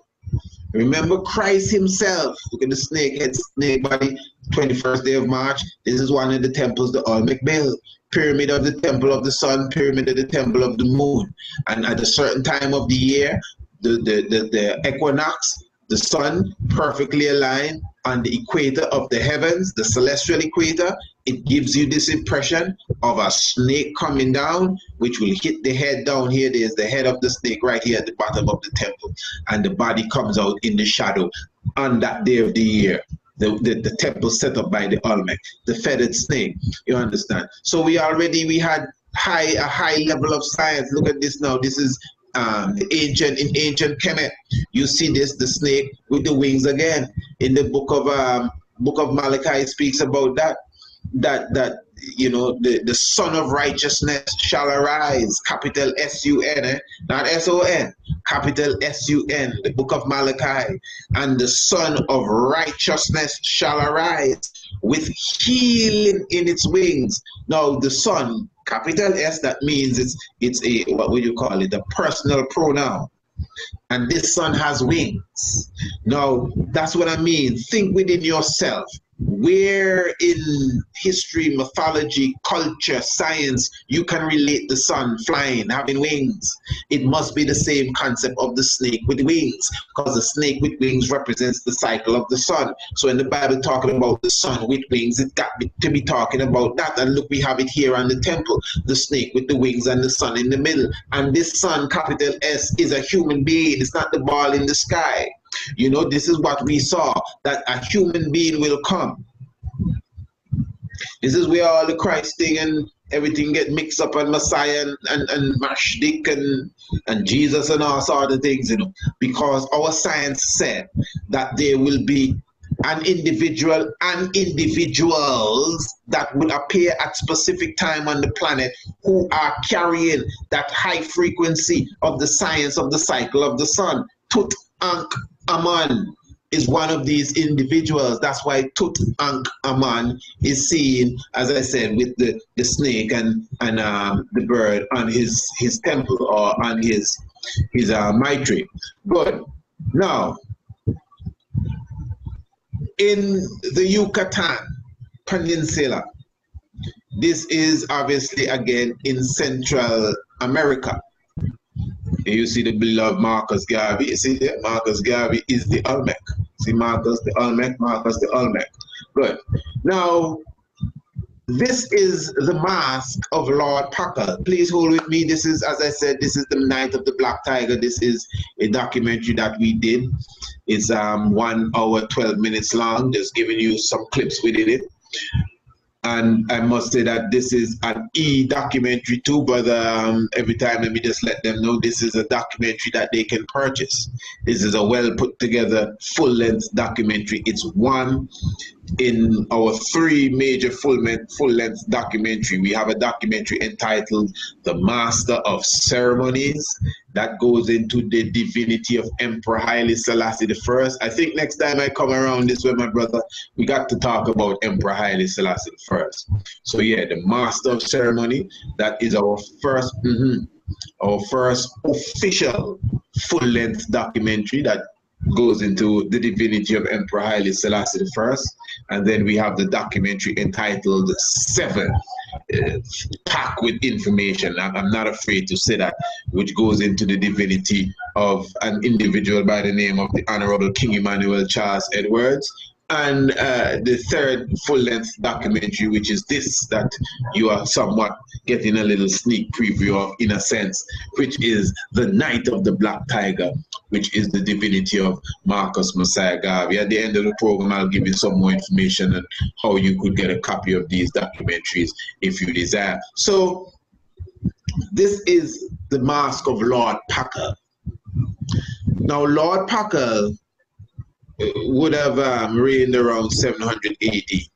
remember Christ himself, look at the snake head, snake body, twenty-first day of March, this is one of the temples, the Olmec built. Pyramid of the Temple of the Sun, Pyramid of the Temple of the Moon. And at a certain time of the year, the, the, the, the equinox, the sun perfectly aligned on the equator of the heavens, the celestial equator. It gives you this impression of a snake coming down, which will hit the head down here. There's the head of the snake right here at the bottom of the temple. And the body comes out in the shadow on that day of the year. The, the, the temple set up by the Olmec, the feathered snake, you understand? So we already, we had high a high level of science. Look at this now. This is um, the ancient, in ancient Kemet. You see this, the snake with the wings again. In the book of, um, book of Malachi, it speaks about that, that, that you know, the, the Son of Righteousness shall arise, capital S U N, eh? Not S O N, capital S U N, the book of Malachi. And the Son of Righteousness shall arise with healing in its wings. Now, the Son, capital S, that means it's, it's a, what would you call it, a personal pronoun. And this Son has wings. Now, that's what I mean. Think within yourself. Where in history, mythology, culture, science, you can relate the sun flying, having wings? It must be the same concept of the snake with wings, because the snake with wings represents the cycle of the sun. So in the Bible talking about the sun with wings, it got to be talking about that. And look, we have it here on the temple, the snake with the wings and the sun in the middle. And this sun, capital S, is a human being. It's not the ball in the sky. You know, this is what we saw, that a human being will come. This is where all the Christ thing and everything get mixed up, and Messiah and, and, and Mashdik and, and Jesus and all sort of things, you know, because our science said that there will be an individual and individuals that will appear at specific time on the planet who are carrying that high frequency of the science of the cycle of the sun. Tutankhamun is one of these individuals. That's why Tutankhamun is seen, as I said, with the, the snake and, and um, the bird on his, his temple or on his, his uh, mitre. Good. Now, in the Yucatan Peninsula. This is obviously again in Central America. You see the beloved Marcus Garvey. You see that Marcus Garvey is the Olmec. See Marcus the Olmec, Marcus the Olmec. Good. Now, this is the mask of Lord Pacal. Please hold with me. This is, as I said, this is the Night of the Black Tiger. This is a documentary that we did. It's um, one hour, twelve minutes long. Just giving you some clips within it. And I must say that this is an e-documentary too, but um, every time let me just let them know this is a documentary that they can purchase. This is a well put together full-length documentary. It's one in our three major full-length full-length documentary. We have a documentary entitled The Master of Ceremonies that goes into the divinity of Emperor Haile Selassie the first. I think next time I come around this way, my brother, we got to talk about Emperor Haile Selassie the first. So yeah, The Master of Ceremony, that is our first mm-hmm, our first official full-length documentary that goes into the divinity of Emperor Haile Selassie the first. And then we have the documentary entitled Seven, uh, packed with information, I'm, I'm not afraid to say that, which goes into the divinity of an individual by the name of the Honorable King Emmanuel Charles Edwards. And uh, the third full-length documentary, which is this, that you are somewhat getting a little sneak preview of, in a sense, which is The Night of the Black Tiger, which is the divinity of Marcus Mosiah Garvey. At the end of the program, I'll give you some more information on how you could get a copy of these documentaries if you desire. So this is the mask of Lord Pacal. Now, Lord Pacal would have um, reigned around seven hundred A D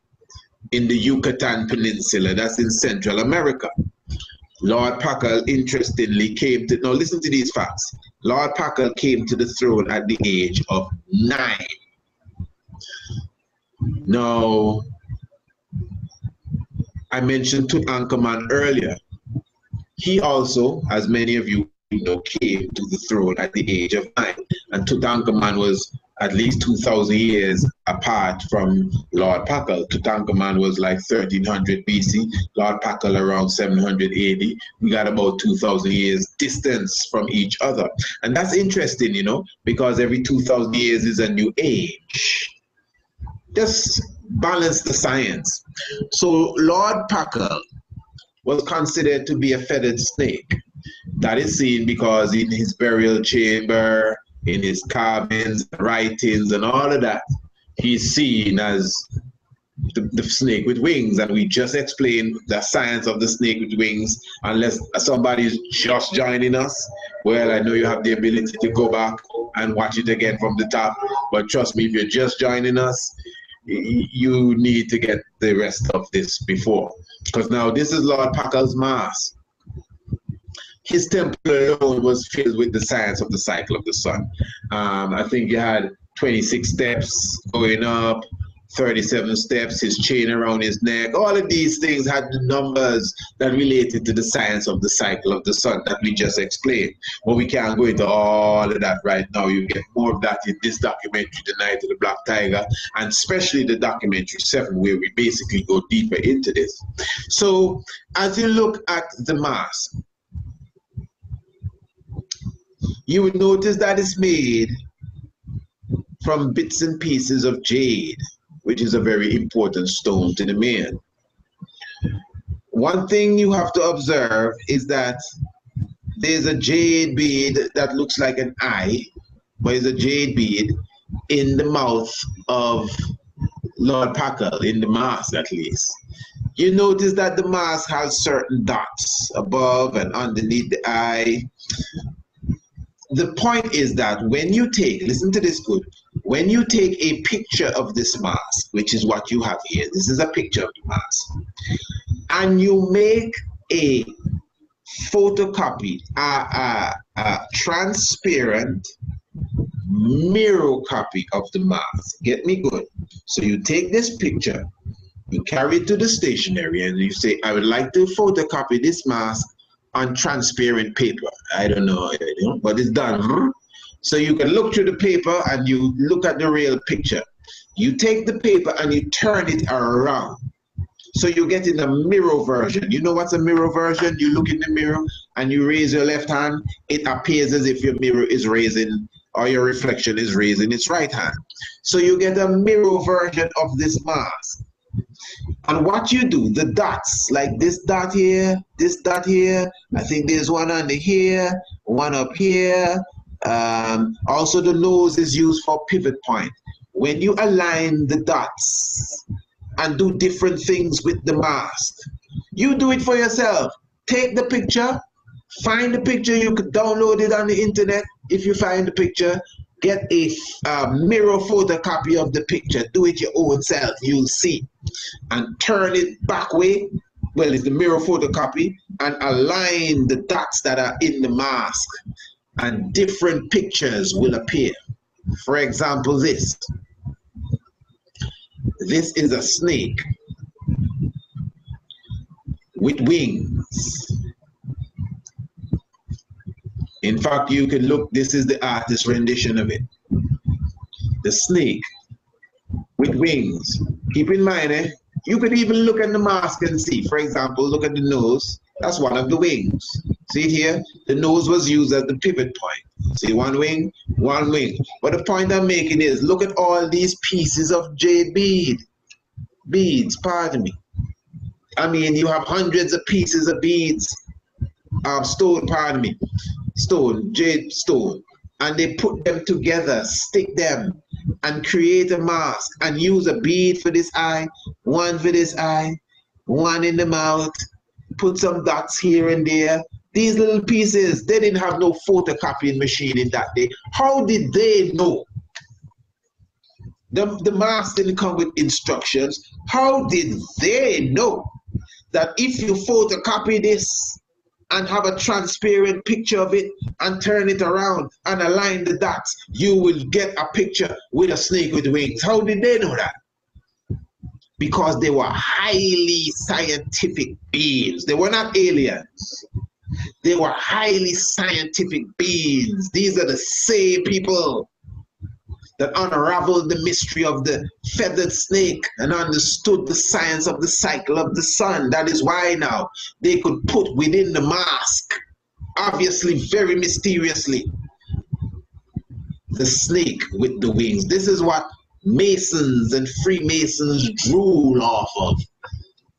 in the Yucatan Peninsula, that's in Central America. Lord Pacal, interestingly, came to, now listen to these facts. Lord Pacal came to the throne at the age of nine. Now, I mentioned Tutankhamun earlier. He also, as many of you know, came to the throne at the age of nine. And Tutankhamun was at least two thousand years apart from Lord Pacal. Tutankhamun was like thirteen hundred B C, Lord Pacal around seven hundred A D. We got about two thousand years distance from each other. And that's interesting, you know, because every two thousand years is a new age. Just balance the science. So Lord Pacal was considered to be a feathered snake. That is seen because in his burial chamber, in his carvings, writings, and all of that, he's seen as the, the snake with wings. And we just explained the science of the snake with wings. Unless somebody's just joining us, well, I know you have the ability to go back and watch it again from the top. But trust me, if you're just joining us, you need to get the rest of this before. Because now this is Lord Pacal's mask. His temple alone was filled with the science of the cycle of the sun. Um, I think he had twenty-six steps going up, thirty-seven steps, his chain around his neck. All of these things had the numbers that related to the science of the cycle of the sun that we just explained. But we can't go into all of that right now. You get more of that in this documentary, The Night of the Black Tiger, and especially the documentary seven, where we basically go deeper into this. So as you look at the mask, you would notice that it's made from bits and pieces of jade, which is a very important stone to the Mayan. One thing you have to observe is that there's a jade bead that looks like an eye, but it's a jade bead in the mouth of Lord Pacal, in the mask at least. You notice that the mask has certain dots above and underneath the eye. The point is that when you take, listen to this good, when you take a picture of this mask, which is what you have here, this is a picture of the mask, and you make a photocopy, a, a, a transparent mirror copy of the mask. Get me good? So you take this picture, you carry it to the stationery, and you say, I would like to photocopy this mask on transparent paper. I don't know, but it's done. So you can look through the paper and you look at the real picture. You take the paper and you turn it around. So you get in the mirror version. You know what's a mirror version? You look in the mirror and you raise your left hand. It appears as if your mirror is raising, or your reflection is raising its right hand. So you get a mirror version of this mask. And what you do, the dots, like this dot here, this dot here, I think there's one under here, one up here. Um, also the nose is used for pivot point. When you align the dots and do different things with the mask, you do it for yourself. Take the picture, find the picture, you could download it on the internet if you find the picture. Get a uh, mirror photocopy of the picture. Do it your own self. You'll see. And turn it back way. Well, it's the mirror photocopy. And align the dots that are in the mask. And different pictures will appear. For example, this. This is a snake with wings. In fact, you can look, this is the artist's rendition of it. The snake with wings. Keep in mind, eh? You can even look at the mask and see. For example, look at the nose. That's one of the wings. See it here? The nose was used as the pivot point. See, one wing, one wing. But the point I'm making is, look at all these pieces of jade bead. Beads, pardon me. I mean, you have hundreds of pieces of beads. Um, stone, pardon me. Stone, jade stone, and they put them together, stick them, and create a mask, and use a bead for this eye, one for this eye, one in the mouth, put some dots here and there. These little pieces, they didn't have no photocopying machine in that day. How did they know? The, the mask didn't come with instructions. How did they know that if you photocopy this, and have a transparent picture of it and turn it around and align the dots, you will get a picture with a snake with wings? How did they know that? Because they were highly scientific beings. They were not aliens. They were highly scientific beings. These are the same people that unraveled the mystery of the feathered snake and understood the science of the cycle of the sun. That is why now they could put within the mask, obviously very mysteriously, the snake with the wings. This is what Masons and Freemasons drool off of.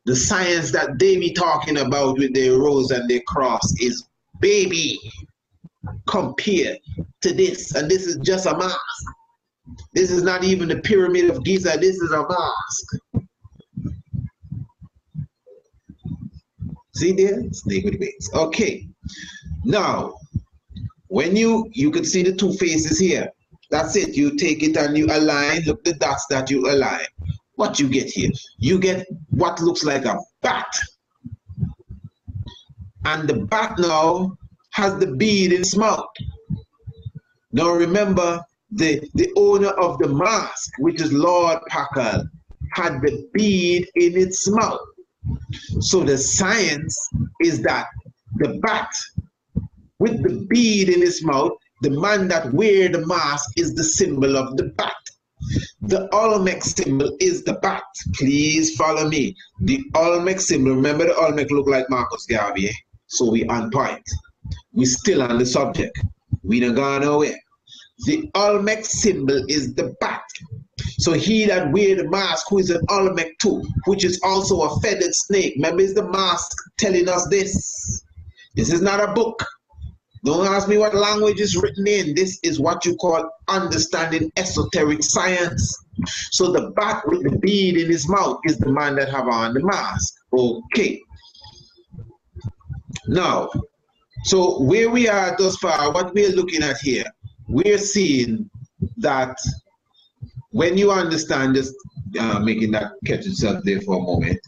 The science that they be talking about with their rose and their cross is baby compared to this. And this is just a mask. This is not even the Pyramid of Giza. This is a mask. See there? Snake with wings. Okay. Now, when you, you can see the two faces here. That's it. You take it and you align. Look, the dots that you align. What you get here? You get what looks like a bat. And the bat now has the bead in its mouth. Now remember, The, the owner of the mask, which is Lord Pacal, had the bead in its mouth. So the science is that the bat with the bead in his mouth, the man that wear the mask is the symbol of the bat. The Olmec symbol is the bat. Please follow me. The Olmec symbol, remember the Olmec look like Marcus Garvey, eh? So we on point. We still on the subject. We don't go nowhere. The Olmec symbol is the bat. So he that wear the mask, who is an Olmec too, which is also a feathered snake. Remember, it's the mask telling us this. This is not a book. Don't ask me what language is written in. This is what you call understanding esoteric science. So the bat with the bead in his mouth is the man that have on the mask. Okay. Now, so where we are thus far, what we are looking at here, we're seeing that when you understand, just uh, making that catch itself there for a moment,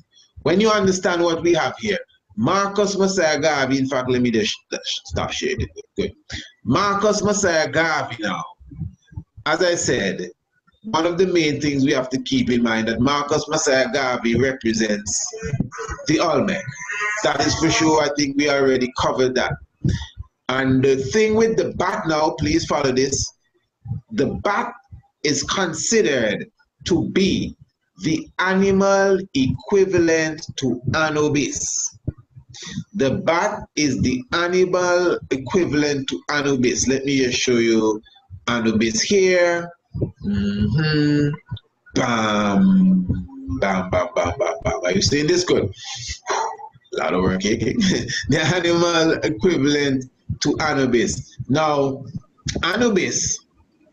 when you understand what we have here, Marcus Mosiah Garvey, in fact, let me just stop sharing. Good. Marcus Mosiah Garvey now, as I said, one of the main things we have to keep in mind that Marcus Mosiah Garvey represents the Olmec. That is for sure, I think we already covered that. And the thing with the bat now, please follow this, the bat is considered to be the animal equivalent to Anubis. The bat is the animal equivalent to Anubis. Let me just show you Anubis here. Mm-hmm. Bam, bam, bam, bam, bam, bam. Are you seeing this? Good. A lot of work here. The animal equivalent to Anubis. Now, Anubis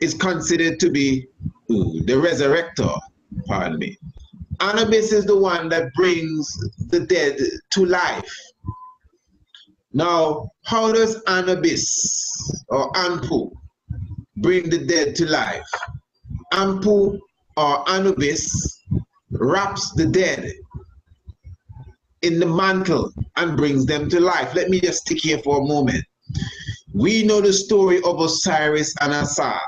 is considered to be ooh, the resurrector. Pardon me. Anubis is the one that brings the dead to life. Now, how does Anubis or Anpu bring the dead to life? Anpu or Anubis wraps the dead in the mantle and brings them to life. Let me just stick here for a moment. We know the story of Osiris and Aset.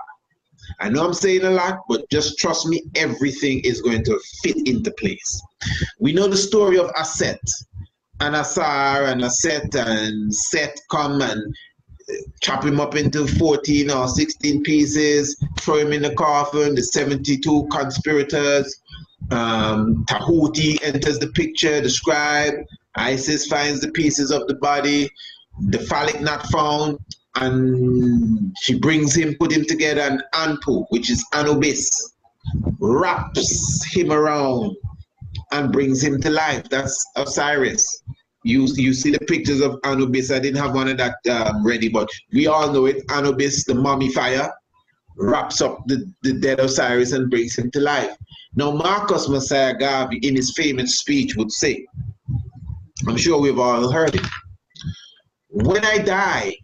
I know I'm saying a lot, but just trust me, everything is going to fit into place. We know the story of Aset and Asar and Aset and Set come and chop him up into fourteen or sixteen pieces, throw him in the coffin, the seventy-two conspirators, um, Tahuti enters the picture, the scribe, Isis finds the pieces of the body, the phallic not found, and she brings him, put him together, and Anpu, which is Anubis, wraps him around and brings him to life. That's Osiris. You, you see the pictures of Anubis. I didn't have one of that um, ready, but we all know it. Anubis, the mummifier, wraps up the, the dead Osiris and brings him to life. Now, Marcus Mosiah Garvey, in his famous speech, would say, I'm sure we've all heard it, when I die,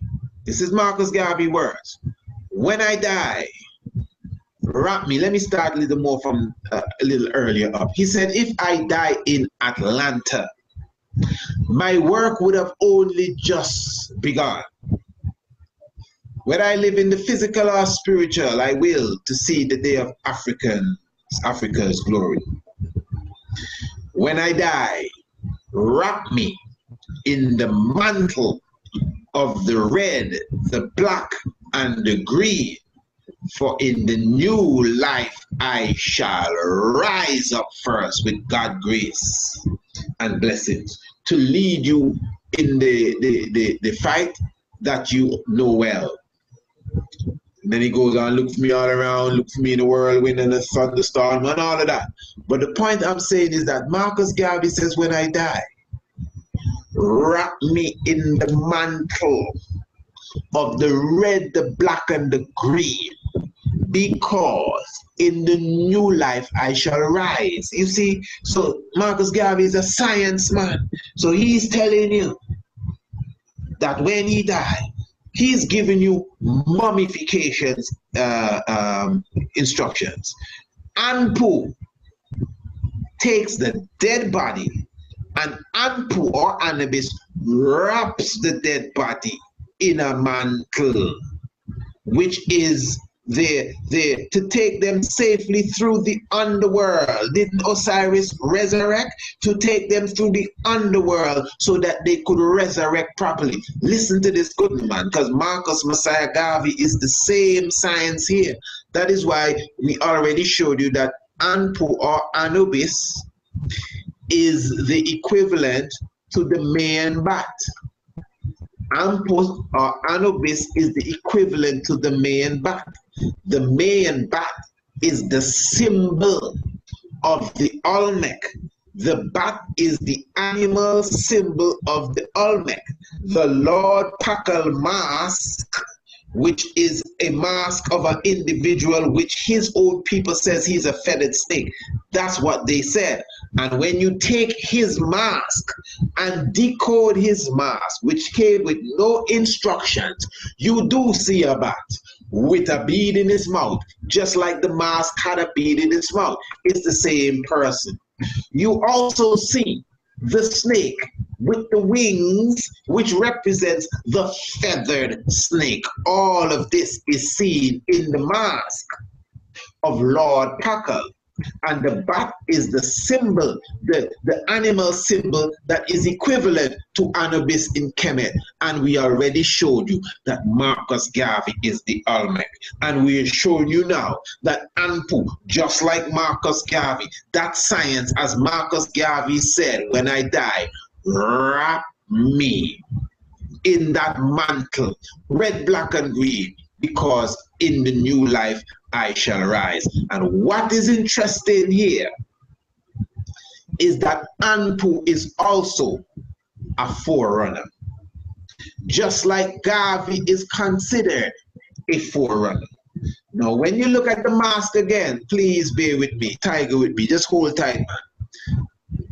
this is Marcus Garvey words. When I die, wrap me. Let me start a little more from uh, a little earlier up. He said, if I die in Atlanta, my work would have only just begun. Whether I live in the physical or spiritual, I will to see the day of African, Africa's glory. When I die, wrap me in the mantle of the red, the black, and the green, for in the new life I shall rise up first with God's grace and blessings to lead you in the, the, the, the fight that you know well. And then he goes on, look for me all around, look for me in the whirlwind and the thunderstorm and all of that. But the point I'm saying is that Marcus Garvey says, when I die, wrap me in the mantle of the red, the black, and the green, because in the new life I shall rise. You see, so Marcus Garvey is a science man. So he's telling you that when he dies, he's giving you mummification uh, um, instructions. Anpu takes the dead body, and Anpu or Anubis wraps the dead body in a mantle, which is there, there to take them safely through the underworld. Didn't Osiris resurrect? To take them through the underworld so that they could resurrect properly. Listen to this good man, because Marcus Mosiah Garvey is the same science here. That is why we already showed you that Anpu or Anubis is the equivalent to the Mayan bat. Anpu or Anubis is the equivalent to the Mayan bat. The Mayan bat is the symbol of the Olmec. The bat is the animal symbol of the Olmec. The Lord Pacal mask, which is a mask of an individual, which his own people says he's a feathered snake. That's what they said. And when you take his mask and decode his mask, which came with no instructions, you do see a bat with a bead in his mouth, just like the mask had a bead in his mouth. It's the same person. You also see the snake with the wings, which represents the feathered snake. All of this is seen in the mask of Lord Pacal, and the bat is the symbol, the, the animal symbol that is equivalent to Anubis in Kemet. And we already showed you that Marcus Garvey is the Olmec. And we show you now that Anpu, just like Marcus Garvey, that science, as Marcus Garvey said, when I die, wrap me in that mantle, red, black, and green, because in the new life I shall rise. And what is interesting here is that Anpu is also a forerunner. Just like Garvey is considered a forerunner. Now, when you look at the mask again, please bear with me, tiger with me, just hold tight, man.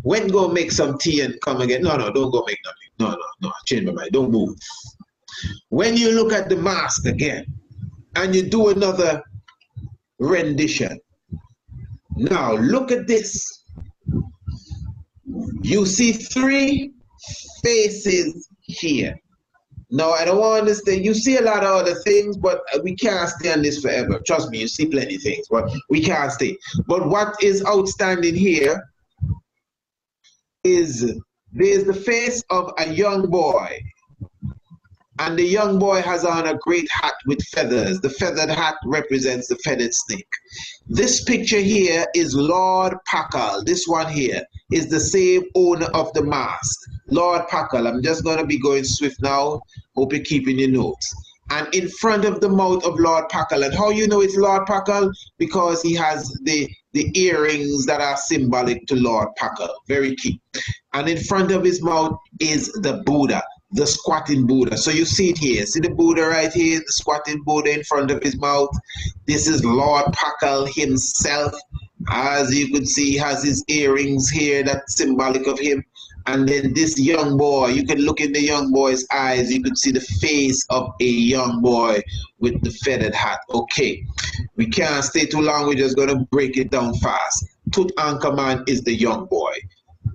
When go make some tea and come again. No, no, don't go make nothing. No, no, no, change my mind, don't move. When you look at the mask again, and you do another rendition. Now, look at this. You see three faces here. Now, I don't want to understand. You see a lot of other things, but we can't stay on this forever. Trust me, you see plenty of things, but we can't stay. But what is outstanding here is there's the face of a young boy. And the young boy has on a great hat with feathers. The feathered hat represents the feathered snake. This picture here is Lord Pacal. This one here is the same owner of the mask, Lord Pacal. I'm just going to be going swift now. Hope you're keeping your notes. And in front of the mouth of Lord Pacal. And how you know it's Lord Pacal? Because he has the, the earrings that are symbolic to Lord Pacal. Very key. And in front of his mouth is the Buddha, the squatting Buddha. So you see it here. See the Buddha right here, the squatting Buddha in front of his mouth. This is Lord Pacal himself. As you can see, he has his earrings here that's symbolic of him. And then this young boy, you can look in the young boy's eyes, you can see the face of a young boy with the feathered hat. Okay, we can't stay too long, we're just going to break it down fast. Tutankhamun is the young boy.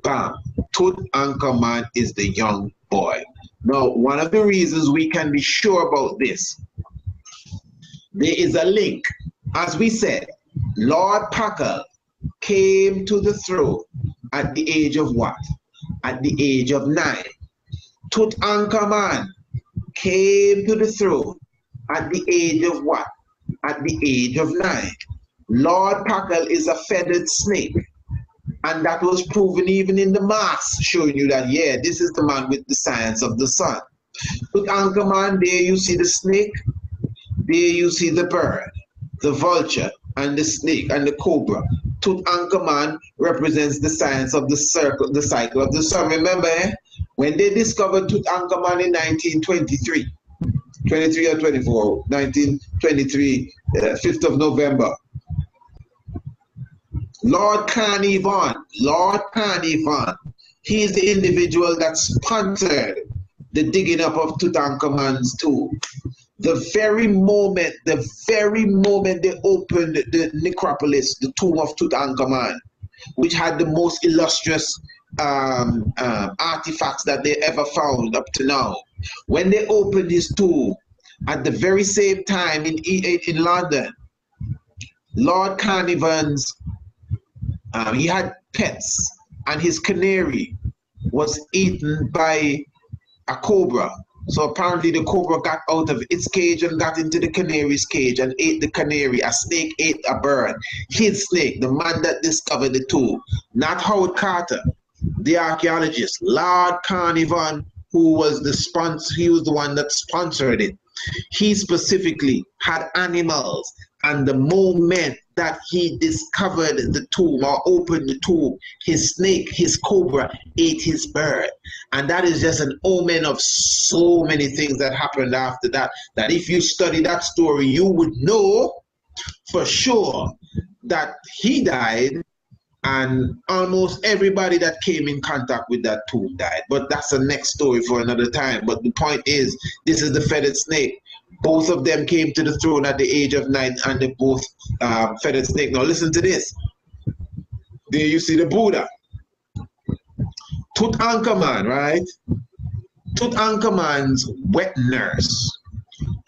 Bam. Tutankhamun is the young boy. Now, one of the reasons we can be sure about this, there is a link. As we said, Lord Pacal came to the throne at the age of what? At the age of nine. Tutankhamun came to the throne at the age of what? At the age of nine. Lord Pacal is a feathered snake. And that was proven even in the mass, showing you that, yeah, this is the man with the science of the sun. Tutankhamun, there you see the snake, there you see the bird, the vulture, and the snake, and the cobra. Tutankhamun represents the science of the circle, the cycle of the sun. Remember, eh? When they discovered Tutankhamun in nineteen twenty-three, twenty-three or twenty-four, nineteen twenty-three, uh, fifth of November, Lord Carnarvon, Lord Carnarvon, he is the individual that sponsored the digging up of Tutankhamun's tomb. The very moment, the very moment they opened the necropolis, the tomb of Tutankhamun, which had the most illustrious um, uh, artifacts that they ever found up to now. When they opened his tomb, at the very same time in E eight in London, Lord Carnarvon's Um, he had pets, and his canary was eaten by a cobra. So apparently the cobra got out of its cage and got into the canary's cage and ate the canary. A snake ate a bird. His snake, the man that discovered the tomb. Not Howard Carter, the archaeologist. Lord Carnarvon, who was the sponsor, he was the one that sponsored it. He specifically had animals, and the moment that he discovered the tomb or opened the tomb, his snake, his cobra, ate his bird. And that is just an omen of so many things that happened after that, that if you study that story, you would know for sure that he died and almost everybody that came in contact with that tomb died. But that's the next story for another time. But the point is, this is the feathered snake. Both of them came to the throne at the age of nine, and they both uh, feathered snake. Now listen to this. There you see the Buddha. Tutankhamun, right? Tutankhamun's wet nurse.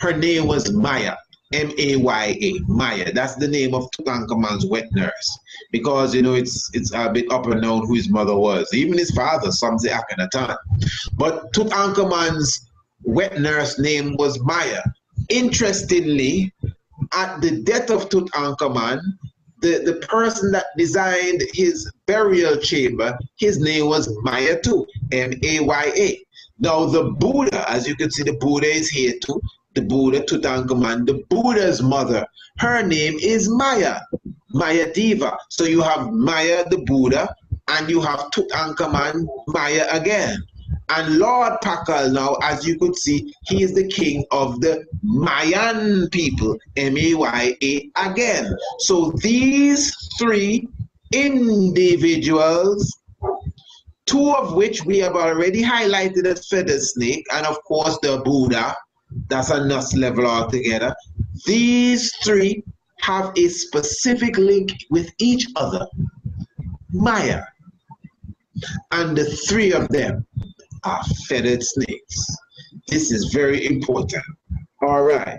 Her name was Maya. M A Y A, Maya. That's the name of Tutankhamun's wet nurse, because you know it's it's a bit up and down who his mother was. Even his father, some say Akhenaten, but Tutankhamun's wet nurse name was Maya. Interestingly, at the death of Tutankhamun, the the person that designed his burial chamber, his name was Maya too, M A Y A. Now the Buddha, as you can see, the Buddha is here too. The Buddha, Tutankhamun, the Buddha's mother, her name is Maya, Maya Deva. So you have Maya, the Buddha, and you have Tutankhamun, Maya again. And Lord Pacal now, as you could see, he is the king of the Mayan people, M A Y A again. So these three individuals, two of which we have already highlighted as feather snake, and of course the Buddha, that's a nuts level altogether. These three have a specific link with each other, Maya. And the three of them are feathered snakes. This is very important. All right.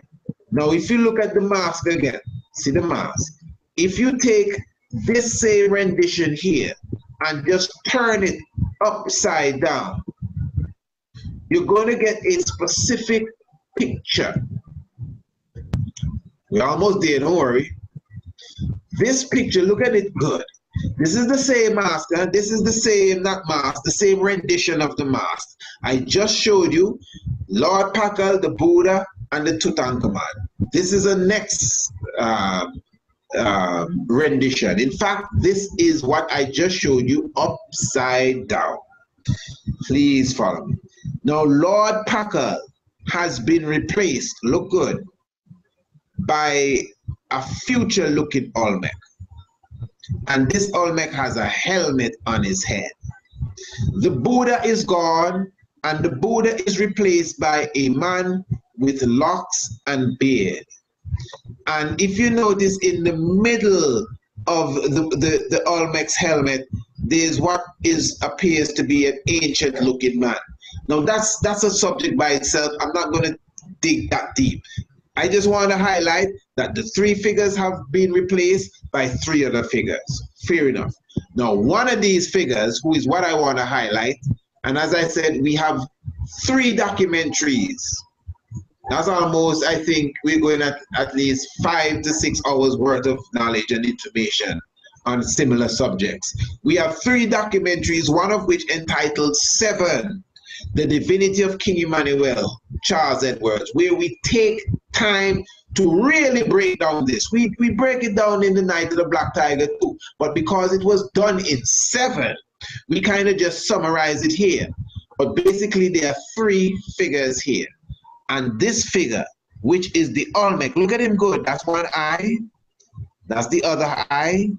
Now, if you look at the mask again, see the mask. If you take this same rendition here and just turn it upside down, you're going to get a specific picture. We're almost there, don't worry. This picture, look at it good. This is the same mask, huh? This is the same, not mask, the same rendition of the mask. I just showed you Lord Pacal, the Buddha, and the Tutankhamun. This is the next uh, uh, rendition. In fact, this is what I just showed you upside down. Please follow me. Now, Lord Pacal has been replaced, look good, by a future looking Olmec. And this Olmec has a helmet on his head. The Buddha is gone, and the Buddha is replaced by a man with locks and beard. And if you notice, in the middle of the, the, the Olmec's helmet, there's what is appears to be an ancient looking man. Now that's that's a subject by itself. I'm not going to dig that deep. I just want to highlight that the three figures have been replaced by three other figures. Fair enough. Now, one of these figures, who is what I want to highlight, and as I said, we have three documentaries. That's almost, I think, we're going at at least five to six hours worth of knowledge and information on similar subjects. We have three documentaries, one of which entitled Seven, The Divinity of King Emmanuel, Charles Edwards, where we take time to really break down this. We, we break it down in The Night of the Black Tiger too, but because it was done in seven, we kind of just summarize it here. But basically there are three figures here. And this figure, which is the Olmec, look at him good. That's one eye, that's the other eye,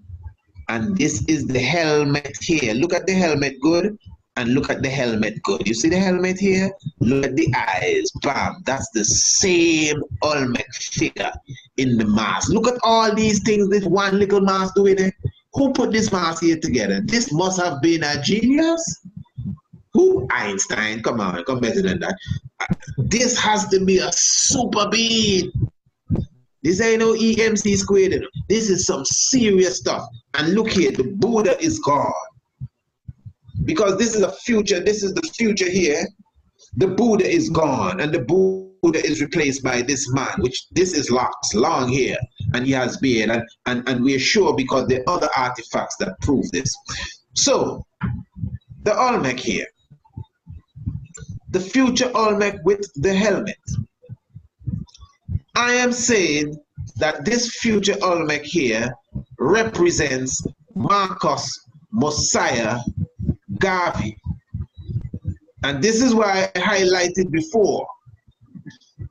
and this is the helmet here. Look at the helmet good. And look at the helmet good. You see the helmet here? Look at the eyes. Bam. That's the same Olmec figure in the mask. Look at all these things, this one little mask doing it. Who put this mask here together? This must have been a genius. Who? Einstein. Come on, come better than that. This has to be a super being. This ain't no E M C squared. This is some serious stuff. And look here, the Buddha is gone. Because this is a future, this is the future here. The Buddha is gone, and the Buddha is replaced by this man, which this is locks, long hair, and he has beard, and, and, and we're sure because there are other artifacts that prove this. So, the Olmec here, the future Olmec with the helmet. I am saying that this future Olmec here represents Marcus Mosiah Garvey. And this is why I highlighted before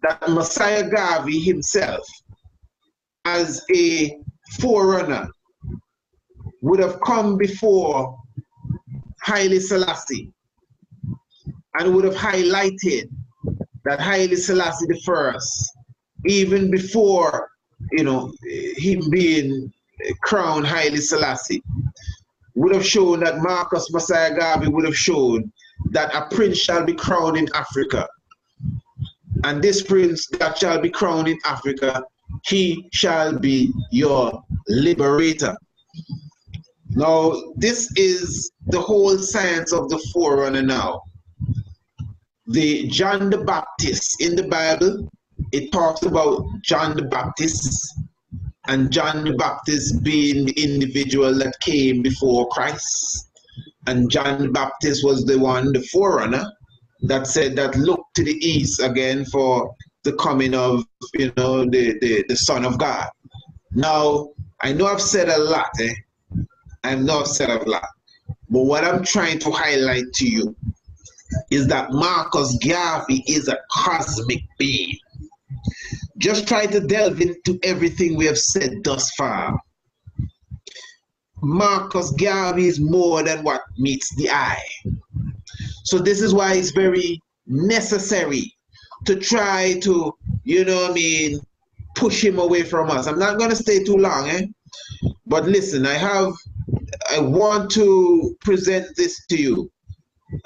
that Mosiah Garvey himself, as a forerunner, would have come before Haile Selassie and would have highlighted that Haile Selassie the First, even before, you know, him being crowned Haile Selassie, would have shown that Marcus Mosiah Garvey would have shown that a prince shall be crowned in Africa. And this prince that shall be crowned in Africa he shall be your liberator. Now, this is the whole science of the forerunner now. The John the Baptist in the Bible, it talks about John the Baptist, and John the Baptist being the individual that came before Christ. And John the Baptist was the one, the forerunner, that said that look to the east again for the coming of, you know, the, the, the Son of God. Now, I know I've said a lot, eh? I've not said a lot, but what I'm trying to highlight to you is that Marcus Garvey is a cosmic being. Just try to delve into everything we have said thus far. Marcus Garvey is more than what meets the eye. So this is why it's very necessary to try to, you know what I mean, push him away from us. I'm not going to stay too long, eh? But listen, I have, I want to present this to you.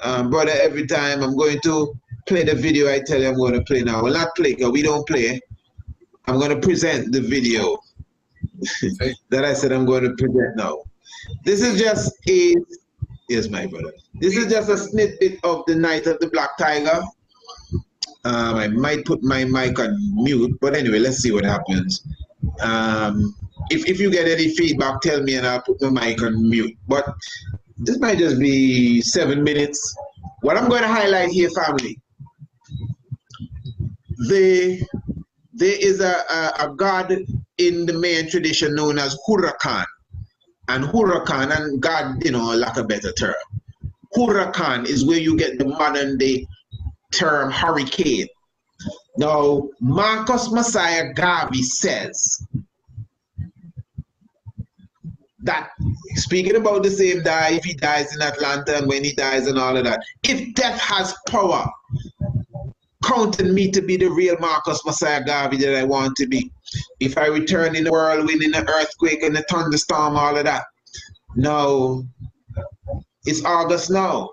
Um, brother, every time I'm going to play the video I tell you I'm going to play now. Well, not play, because we don't play. I'm going to present the video that I said I'm going to present now. This is just a, yes, my brother. This is just a snippet of the Night of the Black Tiger. Um, I might put my mic on mute, but anyway, let's see what happens. Um, if, if you get any feedback, tell me and I'll put my mic on mute. But this might just be seven minutes. What I'm going to highlight here, family, the, there is a, a, a god in the Mayan tradition known as Huracan. And Huracan, and God, you know, lack of a better term. Huracan is where you get the modern day term hurricane. Now, Marcus Mosiah Garvey says that, speaking about the same die, if he dies in Atlanta and when he dies and all of that, if death has power, counting me to be the real Marcus Mosiah Garvey that I want to be. If I return in a whirlwind, in an earthquake, in a thunderstorm, all of that. No, it's August now.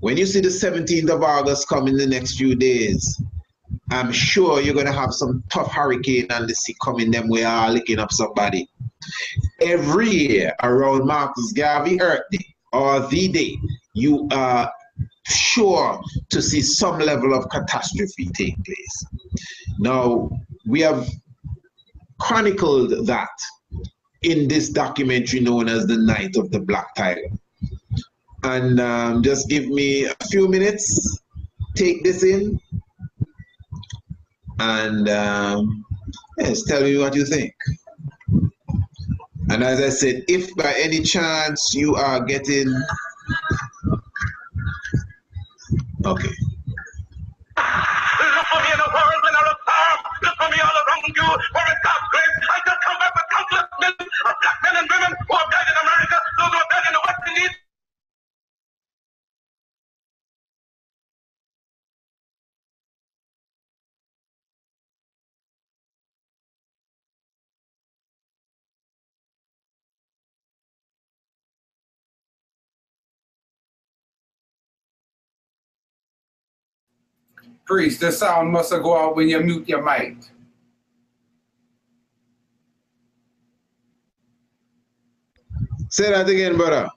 When you see the seventeenth of August come in the next few days, I'm sure you're going to have some tough hurricane on the sea coming them way, all licking up somebody. Every year around Marcus Garvey Earth Day or the day, you are sure to see some level of catastrophe take place. Now, we have chronicled that in this documentary known as The Night of the Black Tiger. And um, just give me a few minutes, take this in, and um, yes, tell me what you think. And as I said, if by any chance you are getting... Okay. Look for me in a whirlwind or a storm. Look for me all around you for a God's grace. I just come back with countless men of black men and women who have died in America, those who have died in the West Indies. Priest, the sound must go out when you mute your mic. Say that again, brother.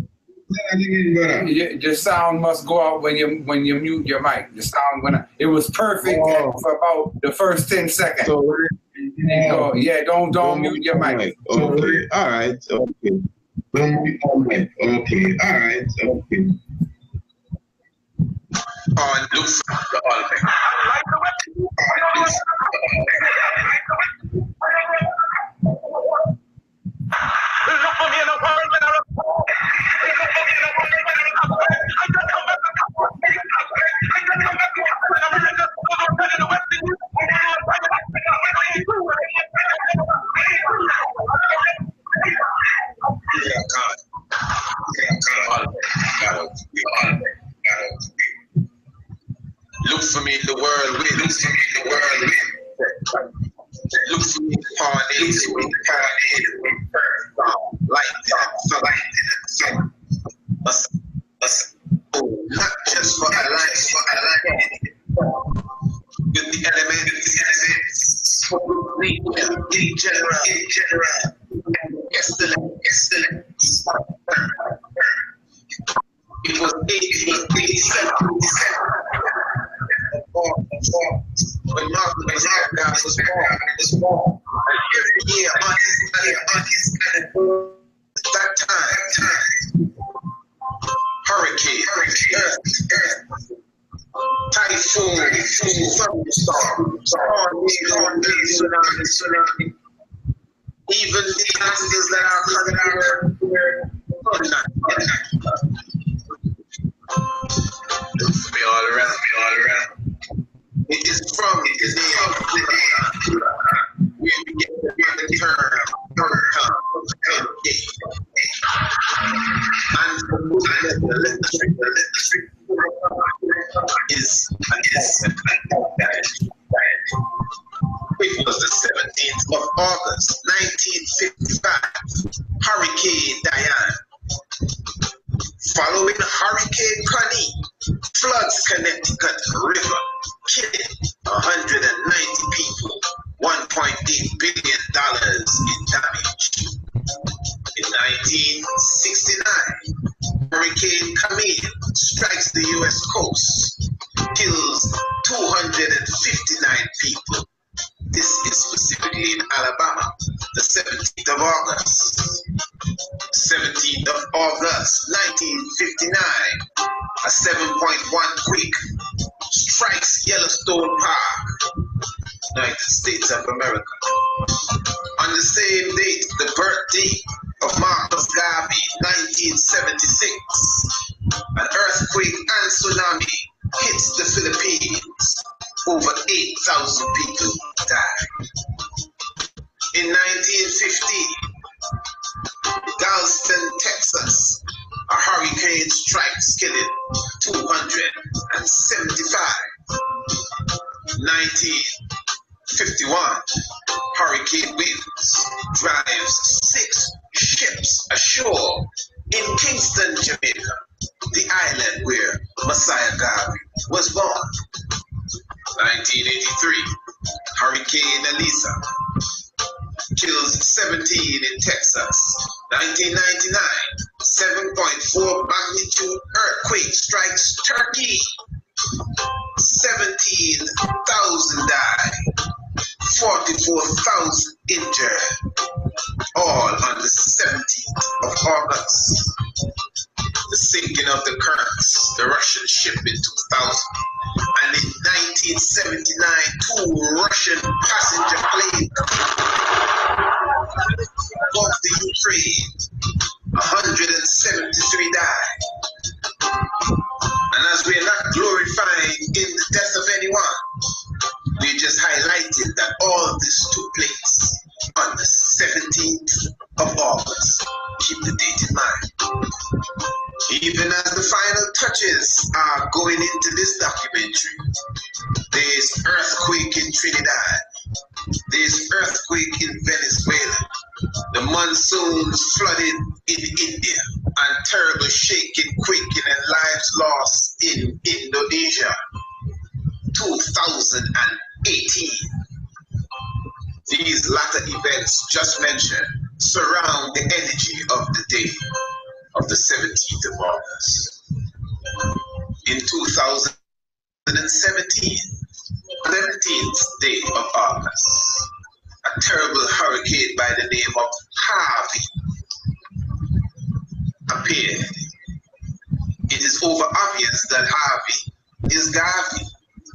Say that again, brother. You, the sound must go out when you when you mute your mic. The sound went out. It was perfect oh. for about the first ten seconds. So, oh. Yeah, don't don't mute your mic. Okay. All right. Okay. Don't mute your mic. Okay. All right. Okay. God looks at the Olmec. God looks at the Olmec. Look for me in a world when I was born. Look for me in a world when I was born. I just come back to Capra. I just come back to Capra in America. Those who are dead in the West Indies. Those who are dead in Africa. When I do, when I get back, I'm going to be. Yeah, God. Yeah, God. God. God. God. Look for me in the world, win. Look for me in the world, win. Look for me in the parties, in the parties, in the light, in the sun. Listen, listen. Not just for a life, for a life. With the element, with the element. in general, in general, excellent, excellent. It was eighty-seven percent when Marcus Mosiah was born. Every year, Marcus Mosiah was that time, hurricane, hurricane, earth, earth. Typhoon, typhoon, thunderstorm, storm, tsunami, tsunami. Even disasters that are coming out of where we all around, we all around. It is from it is from the day we get the term hurricane. And the electric, electric is, is it was the seventeenth of August, nineteen fifty-five, Hurricane Diane. Following Hurricane Connie, floods Connecticut River, killing one hundred ninety people, one point eight billion dollars in damage. In nineteen sixty-nine, Hurricane Camille strikes the U S coast, kills two hundred fifty-nine people. This is specifically in Alabama, the seventeenth of August. seventeenth of August, nineteen fifty-nine, a seven point one quake strikes Yellowstone Park, United States of America. On the same date, the birthday of Marcus Garvey, nineteen seventy-six, an earthquake and tsunami hits the Philippines. Over eight thousand people died. In nineteen fifteen, Galveston, Texas, a hurricane strikes, killing two hundred seventy-five. nineteen fifty-one, hurricane winds drives six ships ashore in Kingston, Jamaica, the island where Mosiah Garvey was born. nineteen eighty-three, Hurricane Elisa kills seventeen in Texas. nineteen ninety-nine, seven point four magnitude earthquake strikes Turkey. seventeen thousand died, forty-four thousand injured, all on the seventeenth of August. The sinking of the Kursk, the Russian ship, in two thousand. And in nineteen seventy-nine, two Russian passenger planes off the Ukraine, one hundred seventy-three died. And as we are not glorifying in the death of anyone, we just highlighted that all this took place on the seventeenth of August. Keep the date in mind. Even as the final touches are going into this documentary, there's earthquake in Trinidad, there's earthquake in Venezuela, the monsoons flooding in India, and terrible shaking, quaking, and lives lost in Indonesia, two thousand eighteen. These latter events just mentioned surround the energy of the day of the seventeenth of August. In two thousand seventeen, seventeenth day of August, a terrible hurricane by the name of Harvey appeared. It is over obvious that Harvey is Garvey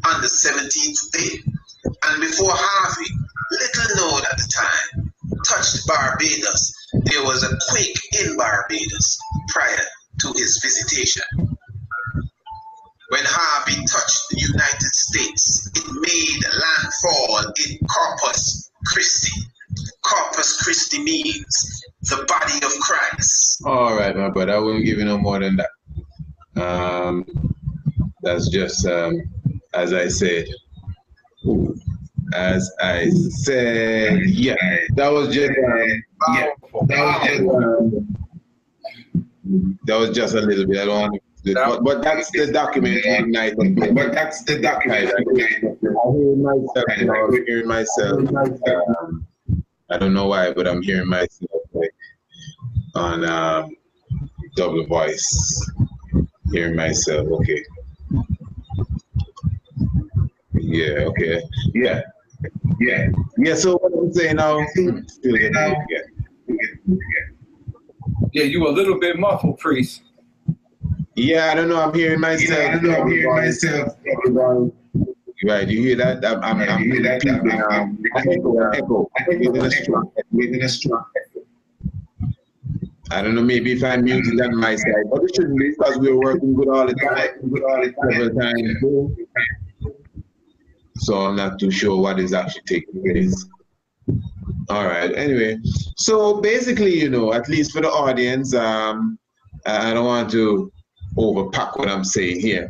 on the seventeenth day, and before Harvey, little known at the time, touched Barbados, there was a quake in Barbados prior to his visitation. When Harvey touched the United States, it made landfall in Corpus Christi. Corpus Christi means the body of Christ. All right, my brother, I won't give you no more than that. Um, that's just, um, as I said, ooh. As I said, yeah, that was just, um, yeah, that was just, um, that was just a little bit. I don't want to, but, but that's the document on night. But, but that's the document. I'm hearing myself. I'm hearing myself. Um, I don't know why, but I'm hearing myself like on um, double voice. Hearing myself, okay. Yeah, okay. Yeah, yeah, yeah. So what I'm saying now, yeah, yeah. You were a little bit muffled, priest. Yeah, I don't know. I'm hearing myself. Yeah, I don't know. I'm hearing myself. Right, you hear that? I'm, I'm, I'm hearing that. I'm, I'm echo. Echo. Within a strong echo. I don't know. Maybe if I'm muting that my side, but it shouldn't be because we're working good all the time. Good all the time. So I'm not too sure what is actually taking place. All right. Anyway, so basically, you know, at least for the audience, um, I don't want to overpack what I'm saying here,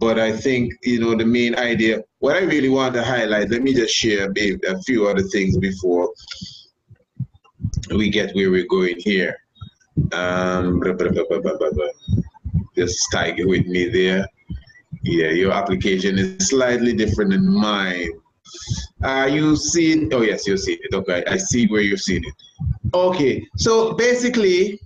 but I think, you know, the main idea, what I really want to highlight, let me just share maybe a few other things before we get where we're going here. Um, just tiger with me there. Yeah, your application is slightly different than mine. Are uh, you seeing? Oh yes, you're seeing it. Okay, I see where you're seeing it. Okay, so basically,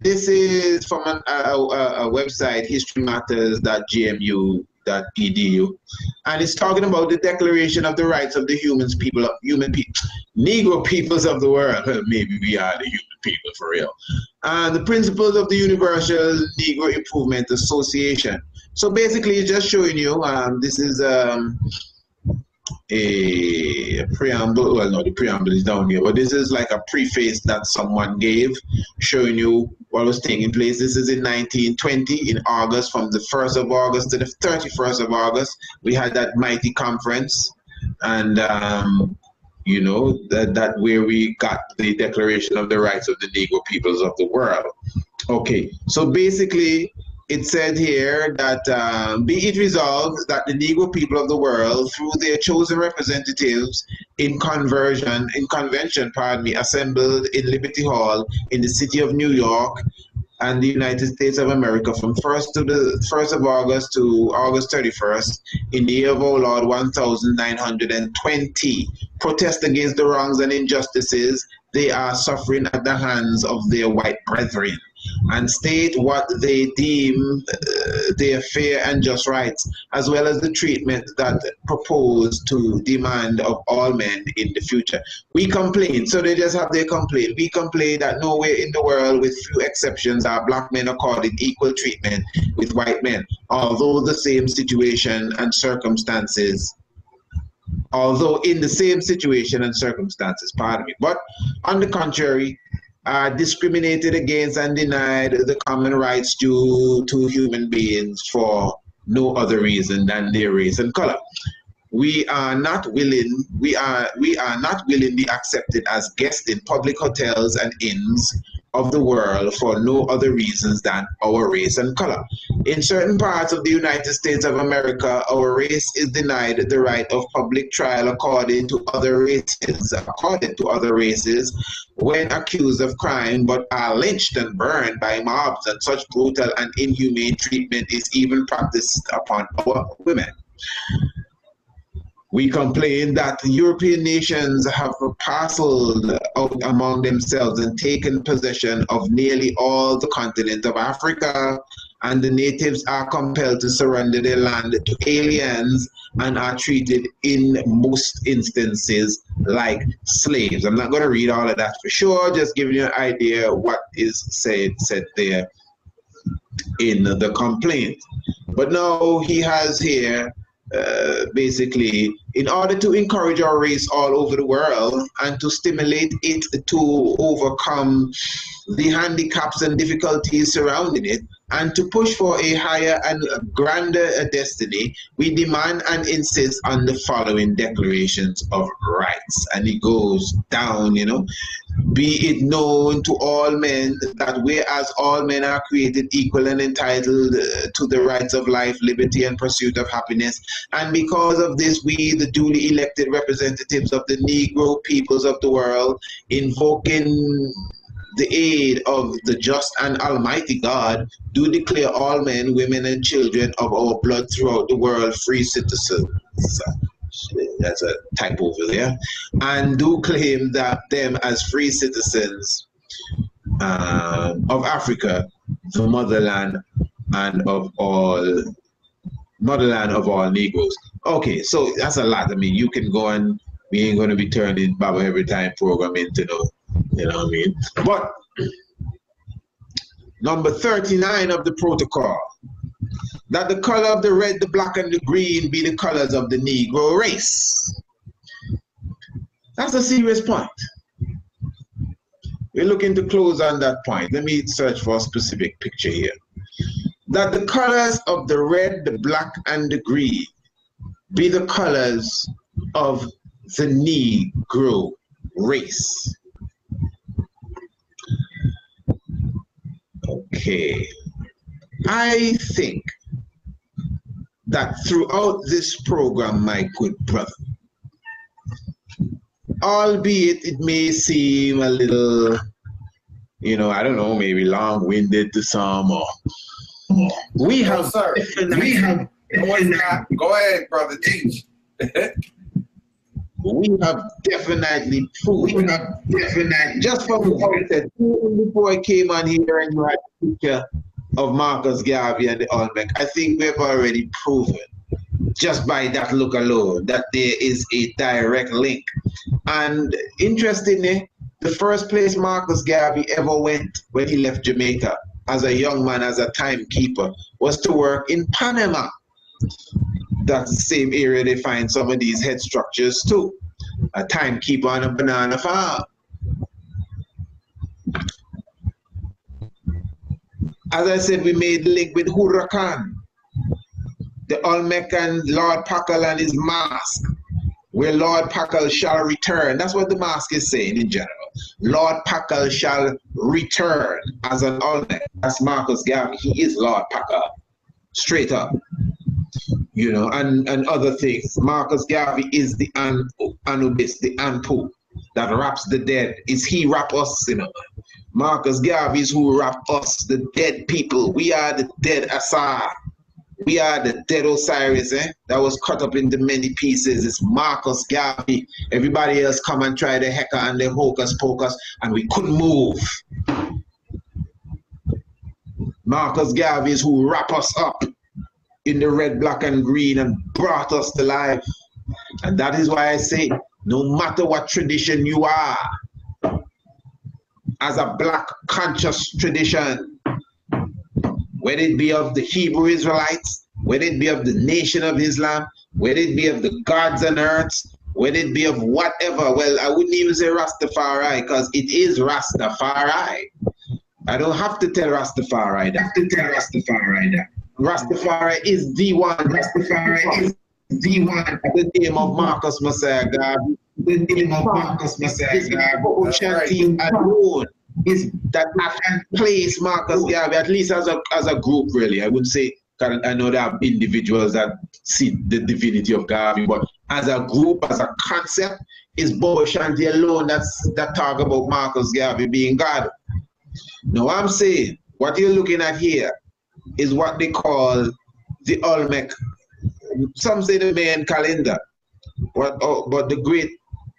this is from an, a, a, a website, history matters dot G M U dot E D U, and it's talking about the Declaration of the Rights of the Humans, people of Human People, Negro peoples of the world. Maybe we are the human people for real. And the principles of the Universal Negro Improvement Association. So basically, just showing you, um, this is um, a preamble. Well, no, the preamble is down here, but this is like a preface that someone gave, showing you what was taking place. This is in nineteen twenty, in August, from the first of August to the thirty-first of August. We had that mighty conference, and um, you know, that, that where we got the Declaration of the Rights of the Negro Peoples of the World. Okay, so basically, it said here that um, be it resolved that the Negro people of the world, through their chosen representatives in conversion, in convention, pardon me, assembled in Liberty Hall in the city of New York and the United States of America from first to the first of August to August thirty-first in the year of our Lord one thousand nine hundred twenty, protest against the wrongs and injustices they are suffering at the hands of their white brethren, and state what they deem uh, their fair and just rights, as well as the treatment that proposed to demand of all men in the future. We complain, so they just have their complaint. We complain that nowhere in the world, with few exceptions, are black men accorded equal treatment with white men, although the same situation and circumstances although in the same situation and circumstances, pardon me, but on the contrary, are discriminated against and denied the common rights due to human beings for no other reason than their race and color. We are not willing, we are, we are not willingly accepted as guests in public hotels and inns of the world for no other reasons than our race and color. In certain parts of the United States of America, our race is denied the right of public trial according to other races, according to other races, when accused of crime, but are lynched and burned by mobs, and such brutal and inhumane treatment is even practiced upon our women. We complain that the European nations have parceled out among themselves and taken possession of nearly all the continent of Africa, and the natives are compelled to surrender their land to aliens and are treated in most instances like slaves. I'm not going to read all of that for sure, just giving you an idea what is said, said there in the complaint. But now he has here, Uh, basically, in order to encourage our race all over the world and to stimulate it to overcome the handicaps and difficulties surrounding it, and to push for a higher and grander destiny, we demand and insist on the following declarations of rights. And it goes down, you know. Be it known to all men that whereas all men are created equal and entitled to the rights of life, liberty, and pursuit of happiness, and because of this, we, the duly elected representatives of the Negro peoples of the world, invoking the aid of the just and almighty God, do declare all men, women, and children of our blood throughout the world free citizens, as a type over there, and do claim that them as free citizens uh, of Africa, the motherland and of all motherland of all Negroes. Okay, so that's a lot. I mean, you can go and we ain't going to be turning Baba Every Time program into no, you know what I mean? But number thirty-nine of the protocol, that the color of the red, the black, and the green be the colors of the Negro race. That's a serious point. We're looking to close on that point. Let me search for a specific picture here. That the colors of the red, the black, and the green be the colors of the Negro race. Okay. I think that throughout this program, my good brother, albeit it may seem a little, you know, I don't know, maybe long-winded to some, or we have, no, sir. We have, go ahead, brother, teach. We have definitely proved. We have definitely just from the outset, even before I came on here and you had a picture of Marcus Garvey and the Olmec, I think we have already proven just by that look alone that there is a direct link. And interestingly, the first place Marcus Garvey ever went when he left Jamaica as a young man, as a timekeeper, was to work in Panama. That's the same area they find some of these head structures too. A timekeeper on a banana farm. As I said, we made the link with Huracan, the Olmec and Lord Pacal and his mask, where Lord Pacal shall return. That's what the mask is saying in general. Lord Pacal shall return as an Olmec. That's Marcus Garvey. He is Lord Pacal, straight up. You know, and, and other things. Marcus Garvey is the An Anubis, the Anpu, that wraps the dead. Is he wrap us, you know? Marcus Garvey is who wrap us, the dead people. We are the dead Asar. We are the dead Osiris, eh? That was cut up into many pieces. It's Marcus Garvey. Everybody else come and try the hecker and the hocus pocus, and we couldn't move. Marcus Garvey is who wrap us up in the red, black, and green and brought us to life. And that is why I say, no matter what tradition you are, as a black conscious tradition, whether it be of the Hebrew Israelites, whether it be of the Nation of Islam, whether it be of the gods and earths, whether it be of whatever, well, I wouldn't even say Rastafari, because it is Rastafari. I don't have to tell Rastafari that. I have to tell Rastafari that. Rastafari is the one. Rastafari is the one. The name of Marcus Mosiah Garvey. The name of Marcus Messiah Garvey. Shanti alone is that I can place Marcus Garvey, at least as a as a group, really. I would say, I know there are individuals that see the divinity of Garvey, but as a group, as a concept, it's Bobo Shanti alone that's that talk about Marcus Garvey being God. Now I'm saying what you're looking at here is what they call the Olmec, some say the Mayan calendar, but, oh, but the great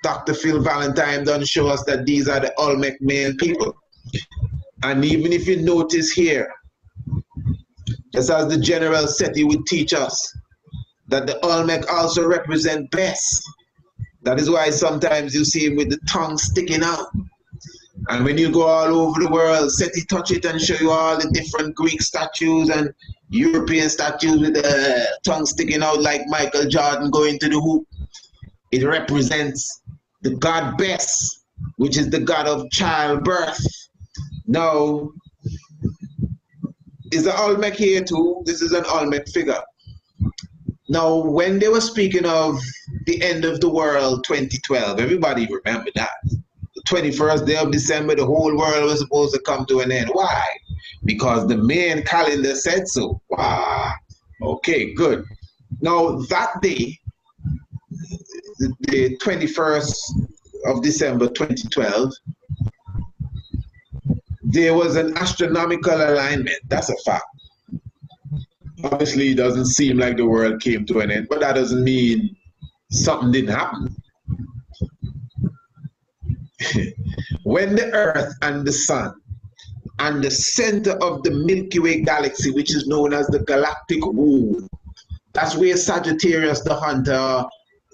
Doctor Phil Valentine done show us that these are the Olmec Mayan people. And even if you notice here, just as the General Seti would teach us, that the Olmec also represent Bess. That is why sometimes you see him with the tongue sticking out. And when you go all over the world, Seti touch it and show you all the different Greek statues and European statues with the tongue sticking out like Michael Jordan going to the hoop. It represents the god Bes, which is the god of childbirth. Now, is the Olmec here too? This is an Olmec figure. Now, when they were speaking of the end of the world twenty twelve, everybody remember that. twenty-first day of December, the whole world was supposed to come to an end. Why? Because the Mayan calendar said so. Wow. Okay, good. Now, that day, the twenty-first of December twenty twelve, there was an astronomical alignment. That's a fact. Obviously, it doesn't seem like the world came to an end, but that doesn't mean something didn't happen. When the Earth and the Sun and the center of the Milky Way galaxy, which is known as the galactic womb, that's where Sagittarius the hunter,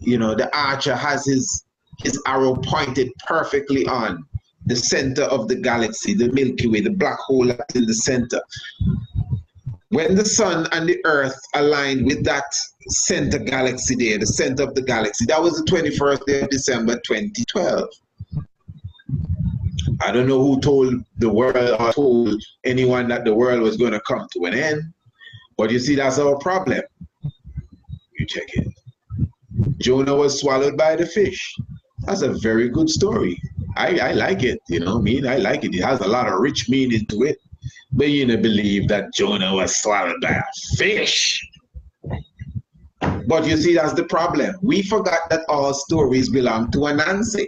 you know, the archer, has his his arrow pointed perfectly on the center of the galaxy, the Milky Way, the black hole that's in the center. When the Sun and the Earth aligned with that center galaxy there, the center of the galaxy, that was the twenty-first day of December twenty twelve. I don't know who told the world or told anyone that the world was going to come to an end, but you see, that's our problem. You check it. Jonah was swallowed by the fish. That's a very good story. I, I like it, you know what I mean? I like it. It has a lot of rich meaning to it. But you don't believe that Jonah was swallowed by a fish. But you see, that's the problem. We forgot that all stories belong to Anansi.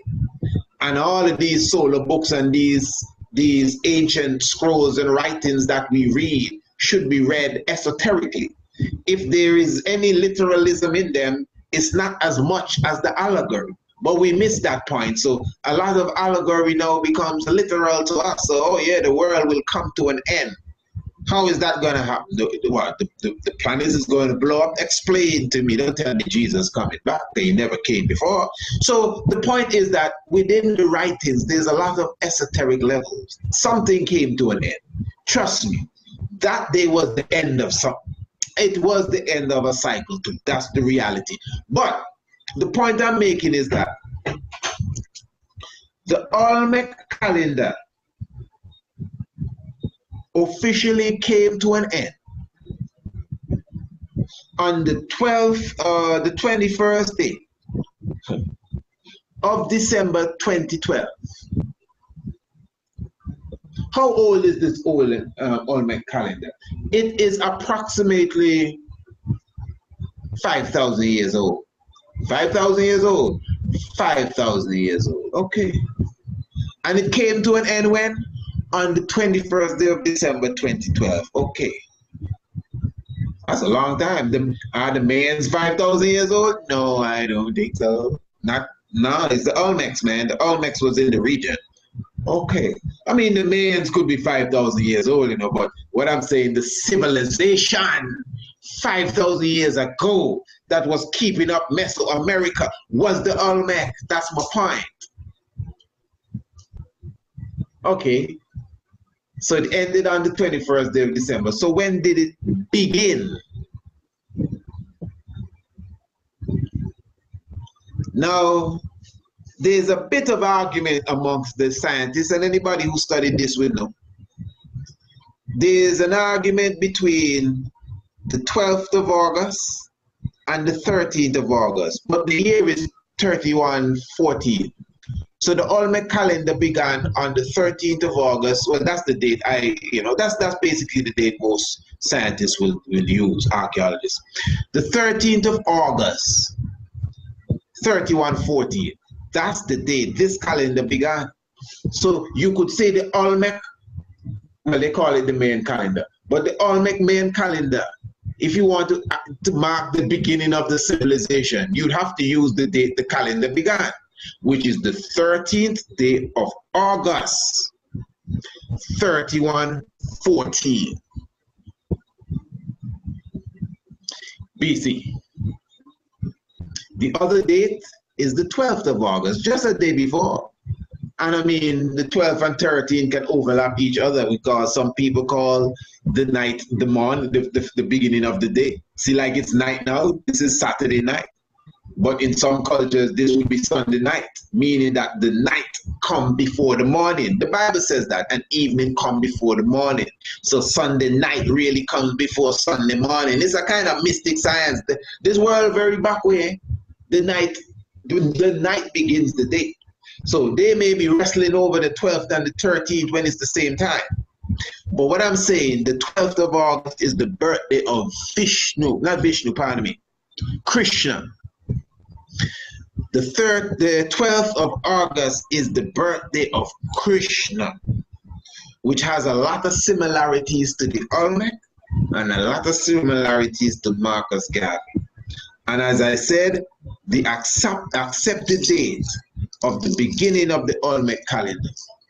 And all of these solar books and these, these ancient scrolls and writings that we read should be read esoterically. If there is any literalism in them, it's not as much as the allegory. But we missed that point. So a lot of allegory now becomes literal to us. So, oh yeah, the world will come to an end. How is that going to happen? The, the, what, the, the, the planet is going to blow up? Explain to me. Don't tell me Jesus coming back. They never came before. So the point is that within the writings, there's a lot of esoteric levels. Something came to an end. Trust me, that day was the end of something. It was the end of a cycle too. That's the reality. But the point I'm making is that the Olmec calendar officially came to an end on the twelfth, uh, the twenty-first day of December twenty twelve. How old is this old uh, Olmec calendar? It is approximately five thousand years old. five thousand years old. five thousand years old. Okay. And it came to an end when? On the twenty-first day of December twenty twelve. Okay. That's a long time. The, are the Mayans five thousand years old? No, I don't think so. Not, no, it's the Olmecs, man. The Olmecs was in the region. Okay. I mean, the Mayans could be five thousand years old, you know, but what I'm saying, the civilization five thousand years ago that was keeping up Mesoamerica was the Olmec. That's my point. Okay. So it ended on the twenty-first day of December. So when did it begin? Now, there's a bit of argument amongst the scientists, and anybody who studied this will know. There's an argument between the twelfth of August and the thirteenth of August, but the year is thirty-one fourteen. So the Olmec calendar began on the thirteenth of August. Well, that's the date I, you know, that's that's basically the date most scientists will, will use, archaeologists. The thirteenth of August, thirty-one fourteen. That's the day this calendar began. So you could say the Olmec, well, they call it the Mayan calendar, but the Olmec Mayan calendar, if you want to, to mark the beginning of the civilization, you'd have to use the date the calendar began, which is the thirteenth day of August, thirty-one fourteen B C. The other date is the twelfth of August, just a day before. And I mean, the twelfth and thirteenth can overlap each other because some people call the night the morning, the, the, the beginning of the day. See, like it's night now, this is Saturday night. But in some cultures, this would be Sunday night, meaning that the night come before the morning. The Bible says that, and evening come before the morning. So Sunday night really comes before Sunday morning. It's a kind of mystic science. This world very back way, the night The night begins the day. So they may be wrestling over the twelfth and the thirteenth when it's the same time. But what I'm saying, the twelfth of August is the birthday of Vishnu, not Vishnu, pardon me, Krishna. The, third, the twelfth of August is the birthday of Krishna, which has a lot of similarities to the Olmec and a lot of similarities to Marcus Garvey. And as I said, the accept, accepted date of the beginning of the Olmec calendar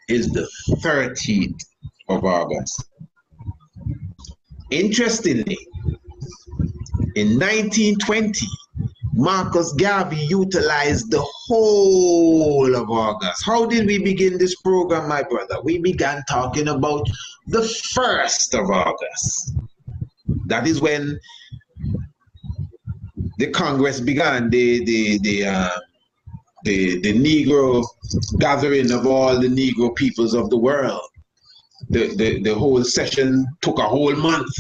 is the thirteenth of August. Interestingly, in nineteen twenty, Marcus Garvey utilized the whole of August. How did we begin this program, my brother? We began talking about the first of August. That is when the Congress began, the, the, the, uh, the, the Negro gathering of all the Negro peoples of the world. The, the, the whole session took a whole month.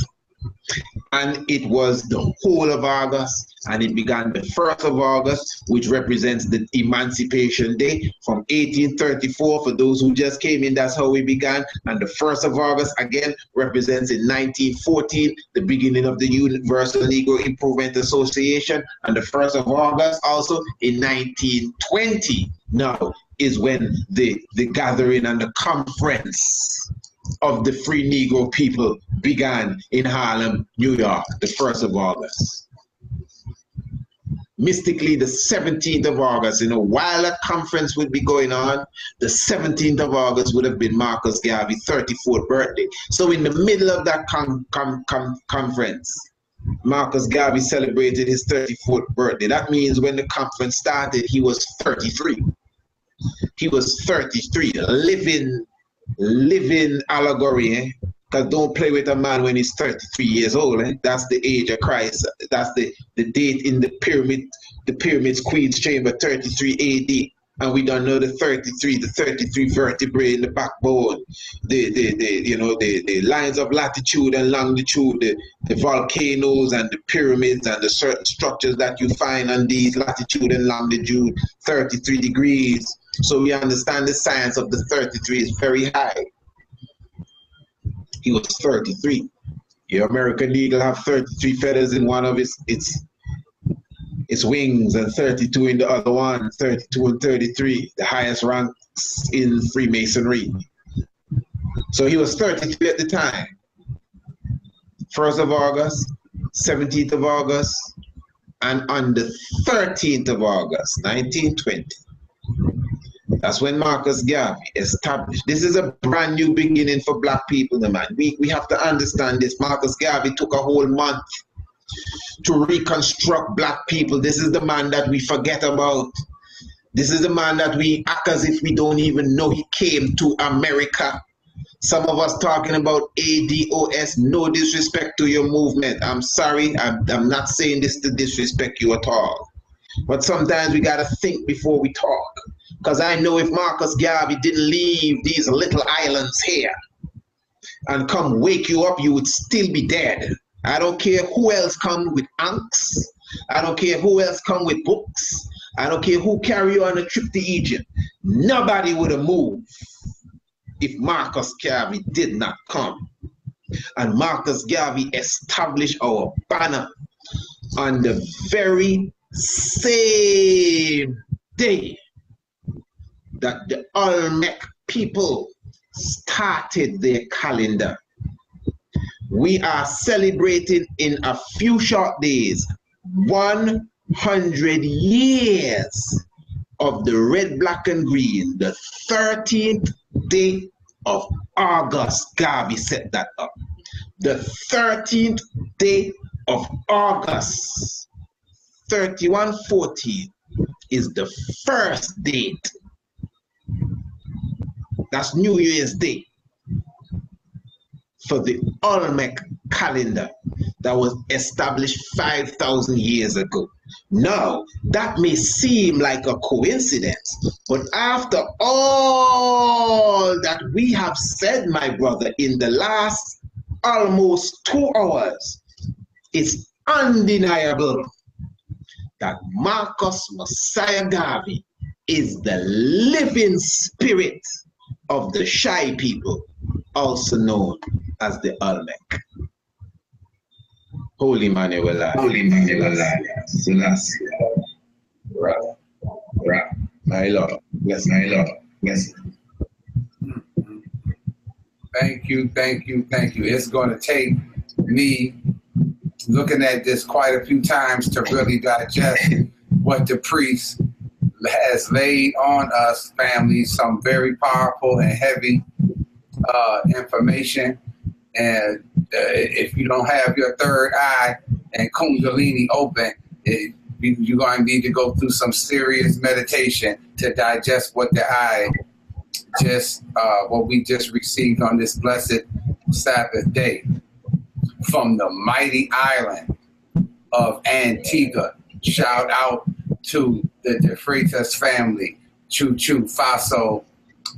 And it was the whole of August, and it began the first of August, which represents the Emancipation Day from eighteen thirty-four. For those who just came in, that's how we began. And the first of August, again, represents in nineteen fourteen, the beginning of the Universal Negro Improvement Association. And the first of August, also in nineteen twenty, now is when the, the gathering and the conference of the free Negro people began in Harlem, New York, the first of August. Mystically, the seventeenth of August, you know, while a conference would be going on, the seventeenth of August would have been Marcus Garvey's thirty-fourth birthday. So in the middle of that com com com conference, Marcus Garvey celebrated his thirty-fourth birthday. That means when the conference started, he was thirty-three. He was thirty-three, living living allegory, eh? Because don't play with a man when he's thirty-three years old, eh? That's the age of Christ. That's the, the date in the pyramid, the pyramid's queen's chamber, thirty-three A D. And we don't know the thirty-three, the thirty-three vertebrae in the backbone, the, the, the you know, the, the lines of latitude and longitude, the, the volcanoes and the pyramids and the certain structures that you find on these latitude and longitude, thirty-three degrees. So we understand the science of the thirty-three is very high. He was thirty-three. Your American eagle have thirty-three feathers in one of its its its wings and thirty-two in the other one, thirty-two and thirty-three, the highest ranks in Freemasonry. So he was thirty-three at the time. first of August, seventeenth of August, and on the thirteenth of August, nineteen twenty. That's when Marcus Garvey established. This is a brand new beginning for black people, man. We, we have to understand this. Marcus Garvey took a whole month to reconstruct black people. This is the man that we forget about. This is the man that we act as if we don't even know he came to America. Some of us talking about A D O S, no disrespect to your movement. I'm sorry, I'm, I'm not saying this to disrespect you at all. But sometimes we got to think before we talk. Because I know if Marcus Garvey didn't leave these little islands here and come wake you up, you would still be dead. I don't care who else come with anks. I don't care who else come with books. I don't care who carry you on a trip to Egypt. Nobody would have moved if Marcus Garvey did not come. And Marcus Garvey established our banner on the very same day that the Olmec people started their calendar. We are celebrating in a few short days one hundred years of the red, black, and green. The thirteenth day of August, Garvey set that up. The thirteenth day of August, thirty-one fourteen, is the first date. That's New Year's Day for the Olmec calendar that was established five thousand years ago. Now, that may seem like a coincidence, but after all that we have said, my brother, in the last almost two hours, it's undeniable that Marcus Mosiah Garvey is the living spirit of the Shai people, also known as the Olmec. Holy Manuela, Holy Manuela, Selassie, Ra, Ra, my Lord, bless my Lord, bless. Thank you, thank you, thank you. It's going to take me looking at this quite a few times to really digest what the priest has laid on us, family, some very powerful and heavy uh, information. And uh, if you don't have your third eye and Kundalini open, it, you, you're going to need to go through some serious meditation to digest what the eye just, uh, what we just received on this blessed Sabbath day from the mighty island of Antigua. Shout out to the De Freitas family, Chu Chu, Faso,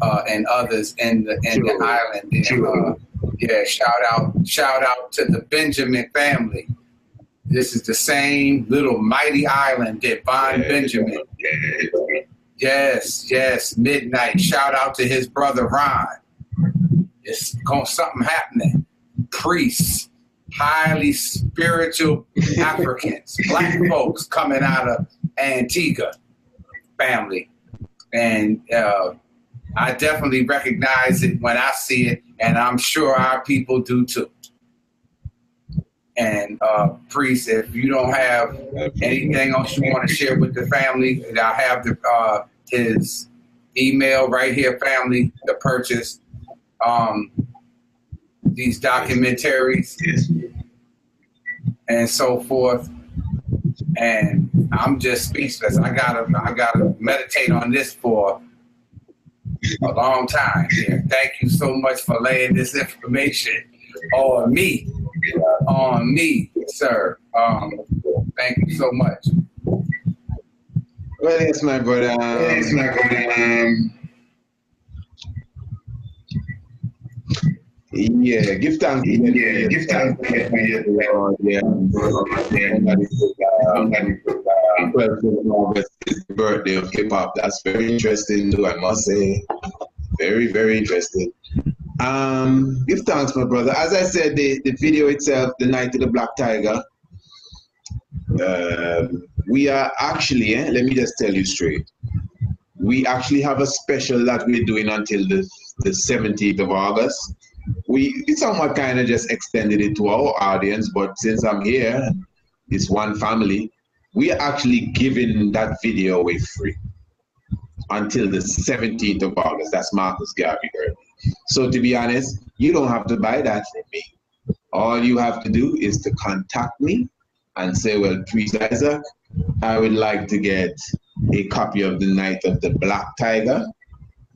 uh, and others in the in the island. And, uh, yeah, shout out, shout out to the Benjamin family. This is the same little mighty island that Von Benjamin. Yes, yes, midnight. Shout out to his brother Ron. It's going something happening. Priests, highly spiritual Africans, black folks coming out of Antigua family. And uh, I definitely recognize it when I see it, and I'm sure our people do too. And uh, priest, if you don't have anything else you want to share with the family, I have the, uh, his email right here, family, to purchase um, these documentaries and so forth. And I'm just speechless. I gotta, I gotta meditate on this for a long time here. Thank you so much for laying this information on me. On me, sir. Um, thank you so much. Well, it's my brother. Um, it's my brother. Um, yeah, give thanks. Yeah, yeah, give thanks. Yeah, yeah. twelfth of August is the birthday of hip hop. That's very interesting, too, I must say. Very, very interesting. Um, give thanks, my brother. As I said, the, the video itself, The Night of the Black Tiger, uh, we are actually, eh, let me just tell you straight, we actually have a special that we're doing until the, the seventeenth of August. We somewhat kind of just extended it to our audience, but since I'm here, it's one family, we are actually giving that video away free until the seventeenth of August. That's Marcus Garvey. So to be honest, you don't have to buy that from me. All you have to do is to contact me and say, well, Priest Isaac, I would like to get a copy of The Night of the Black Tiger,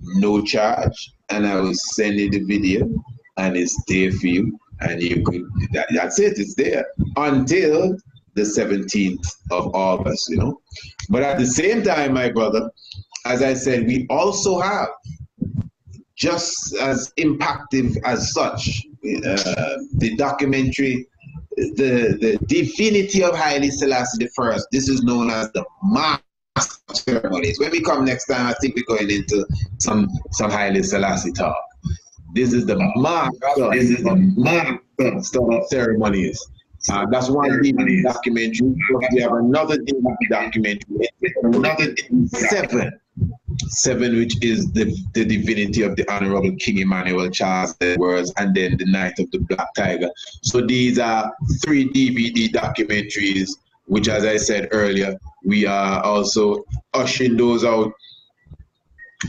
no charge, and I will send you the video, and it's there for you, and you could, that, that's it, it's there, until the seventeenth of August, you know. But at the same time, my brother, as I said, we also have, just as impactive as such, uh, the documentary, the, the Divinity of Haile Selassie the first. This is known as the Master Ceremonies. When we come next time, I think we're going into some, some Haile Selassie talk. This is the Master, this is the Master Ceremonies. Uh, that's one D V D documentary. We have another D V D documentary, another seven. Seven, which is the, the divinity of the Honorable King Emmanuel Charles Edwards, and then The Night of the Black Tiger. So these are three D V D documentaries, which, as I said earlier, we are also ushering those out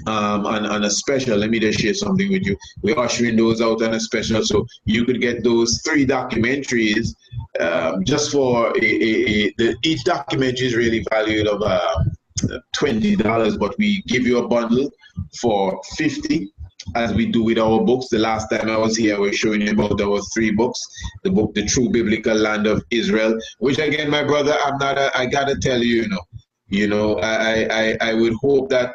um, on, on a special. Let me just share something with you. We're ushering those out on a special, so you could get those three documentaries um, just for a, a, a, the, each documentary is really valued of uh, twenty dollars, but we give you a bundle for fifty, as we do with our books. The last time I was here, I was showing you about our three books, the book The True Biblical Land of Israel, which again, my brother, I'm not a, I gotta tell you, you know, you know, I, I, I would hope that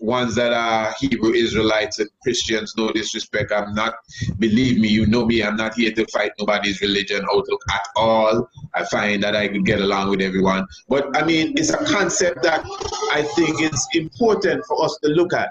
ones that are Hebrew Israelites and Christians, no disrespect, I'm not, believe me, you know me, I'm not here to fight nobody's religion outlook at all. I find that I could get along with everyone. But I mean, it's a concept that I think is important for us to look at,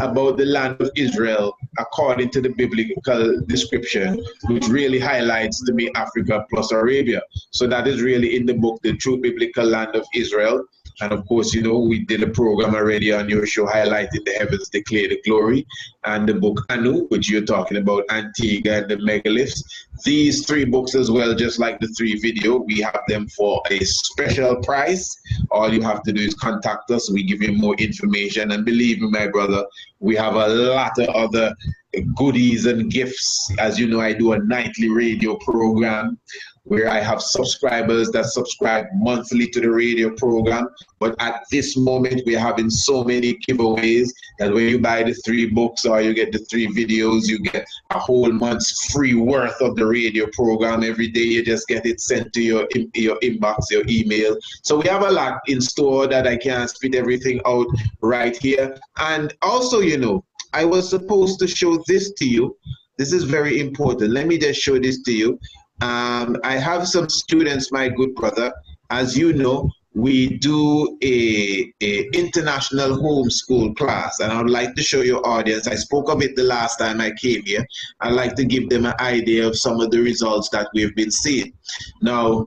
about the land of Israel according to the biblical description, which really highlights to me Africa plus Arabia. So that is really in the book, The True Biblical Land of Israel. And of course, you know, we did a program already on your show highlighting the heavens declare the glory, and the book Anu, which you're talking about, Antigua and the megaliths. These three books as well, just like the three video, we have them for a special price. All you have to do is contact us. We give you more information, and believe me, my brother, we have a lot of other goodies and gifts. As you know, I do a nightly radio program where I have subscribers that subscribe monthly to the radio program. But at this moment, we're having so many giveaways that when you buy the three books or you get the three videos, you get a whole month's free worth of the radio program. Every day you just get it sent to your, your inbox, your email. So we have a lot in store that I can't spit everything out right here. And also, you know, I was supposed to show this to you. This is very important. Let me just show this to you. Um, I have some students, my good brother. As you know, we do a, a international homeschool class, and I'd like to show your audience. I spoke of it the last time I came here. I'd like to give them an idea of some of the results that we've been seeing. Now,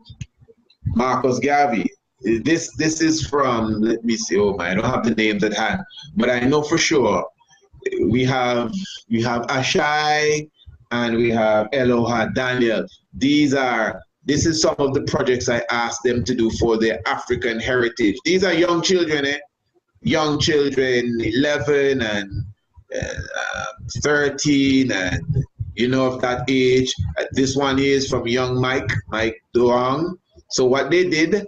Marcus Garvey. This this is from. Let me see. Oh my, I don't have the names at hand, but I know for sure. We have we have Ashai and we have Eloha Daniel. These are this is some of the projects I asked them to do for their African heritage. These are young children, eh? Young children, eleven and uh, thirteen, and you know, of that age. Uh, this one is from young Mike, Mike Doang. So what they did.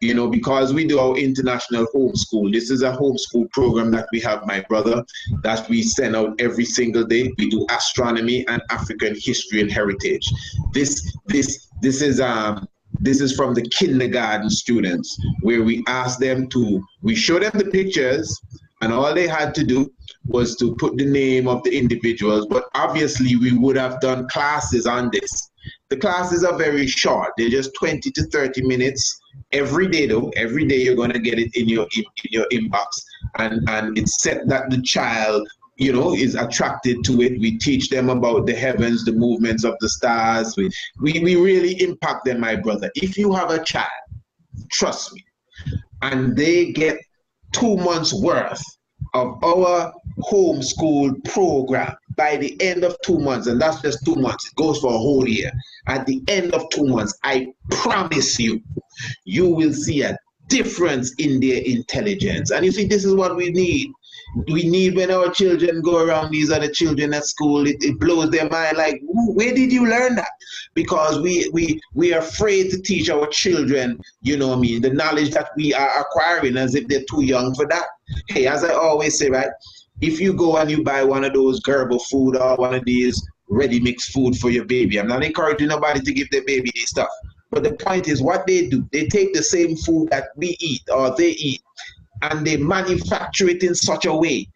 You know, because we do our international homeschool. This is a homeschool program that we have, my brother, that we send out every single day. We do astronomy and African history and heritage. This, this, this is um, this is from the kindergarten students, where we ask them to, we show them the pictures, and all they had to do was to put the name of the individuals. But obviously, we would have done classes on this. The classes are very short; they're just twenty to thirty minutes. Every day though, every day you're going to get it in your in, in your inbox, and and it's set that the child, you know, is attracted to it. We teach them about the heavens, the movements of the stars. We, we, we really impact them, my brother. If you have a child, trust me, and they get two months worth of our homeschool program by the end of two months, and that's just two months, it goes for a whole year. At the end of two months, I promise you, you will see a difference in their intelligence. And you see, this is what we need. We need when our children go around, these are the children at school, it, it blows their mind like, where did you learn that? Because we, we, we are afraid to teach our children, you know what I mean, the knowledge that we are acquiring as if they're too young for that. Hey, as I always say, right, if you go and you buy one of those Gerber food or one of these ready-mix food for your baby, I'm not encouraging nobody to give their baby this stuff. But the point is what they do, they take the same food that we eat or they eat, and they manufacture it in such a way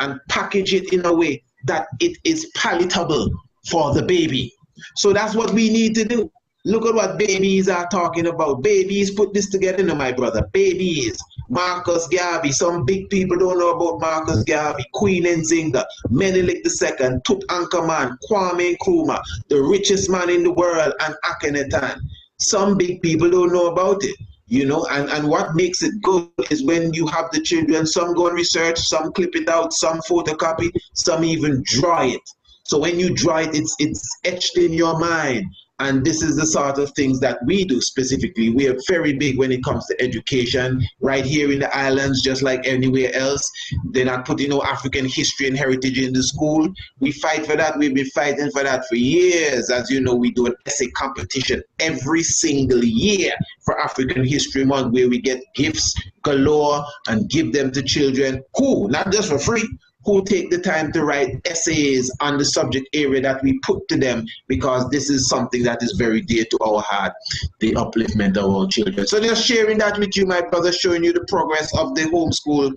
and package it in a way that it is palatable for the baby. So that's what we need to do. Look at what babies are talking about. Babies put this together, no, my brother. Babies, Marcus Garvey. Some big people don't know about Marcus Garvey, Queen Nzinga, Menelik the second, Tutankhamun, Kwame Nkrumah, the richest man in the world, and Akhenaten. Some big people don't know about it. You know, and, and what makes it good is when you have the children, some go and research, some clip it out, some photocopy, some even draw it. So when you draw it, it's, it's etched in your mind. And this is the sort of things that we do specifically. We are very big when it comes to education. Right here in the islands, just like anywhere else, they're not putting no African history and heritage in the school. We fight for that. We've been fighting for that for years. As you know, we do an essay competition every single year for African History Month, where we get gifts galore and give them to children who, not just for free, who take the time to write essays on the subject area that we put to them, because this is something that is very dear to our heart, the upliftment of our children. So just sharing that with you, my brother, showing you the progress of the homeschool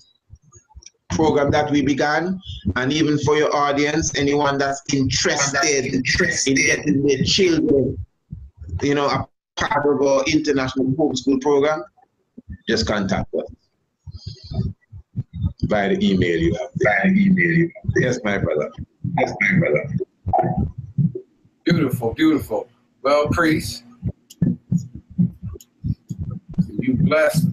program that we began, and even for your audience, anyone that's interested, that's interested. in getting their children, you know, a part of our international homeschool program, just contact us. By the email you have. By the email you have. Yes, my brother. Yes, my brother. Beautiful, beautiful. Well, priest, you blessed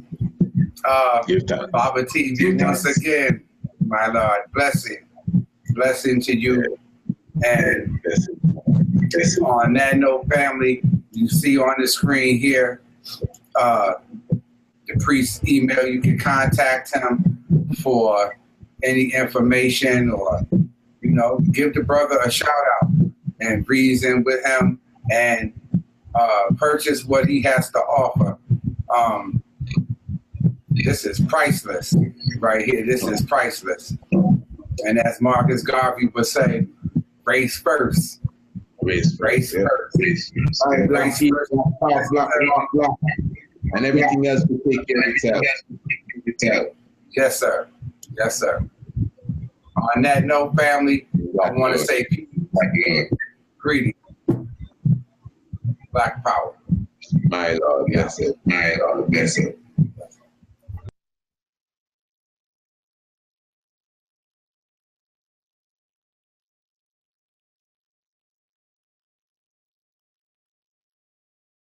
Uh, Baba T. G, once again, my Lord, blessing. Blessing to you. And on that note, family, you see on the screen here, uh, the priest's email. You can contact him for any information, or, you know, give the brother a shout out and reason with him, and uh, purchase what he has to offer. Um, this is priceless right here. This is priceless. And as Marcus Garvey would say, race first. Race first. Race first. And everything else will take care of itself. Yes, sir. Yes, sir. On that note, family, I want to say peace. Greetings. Black power. My Lord, yes, it. My Lord, yes, it.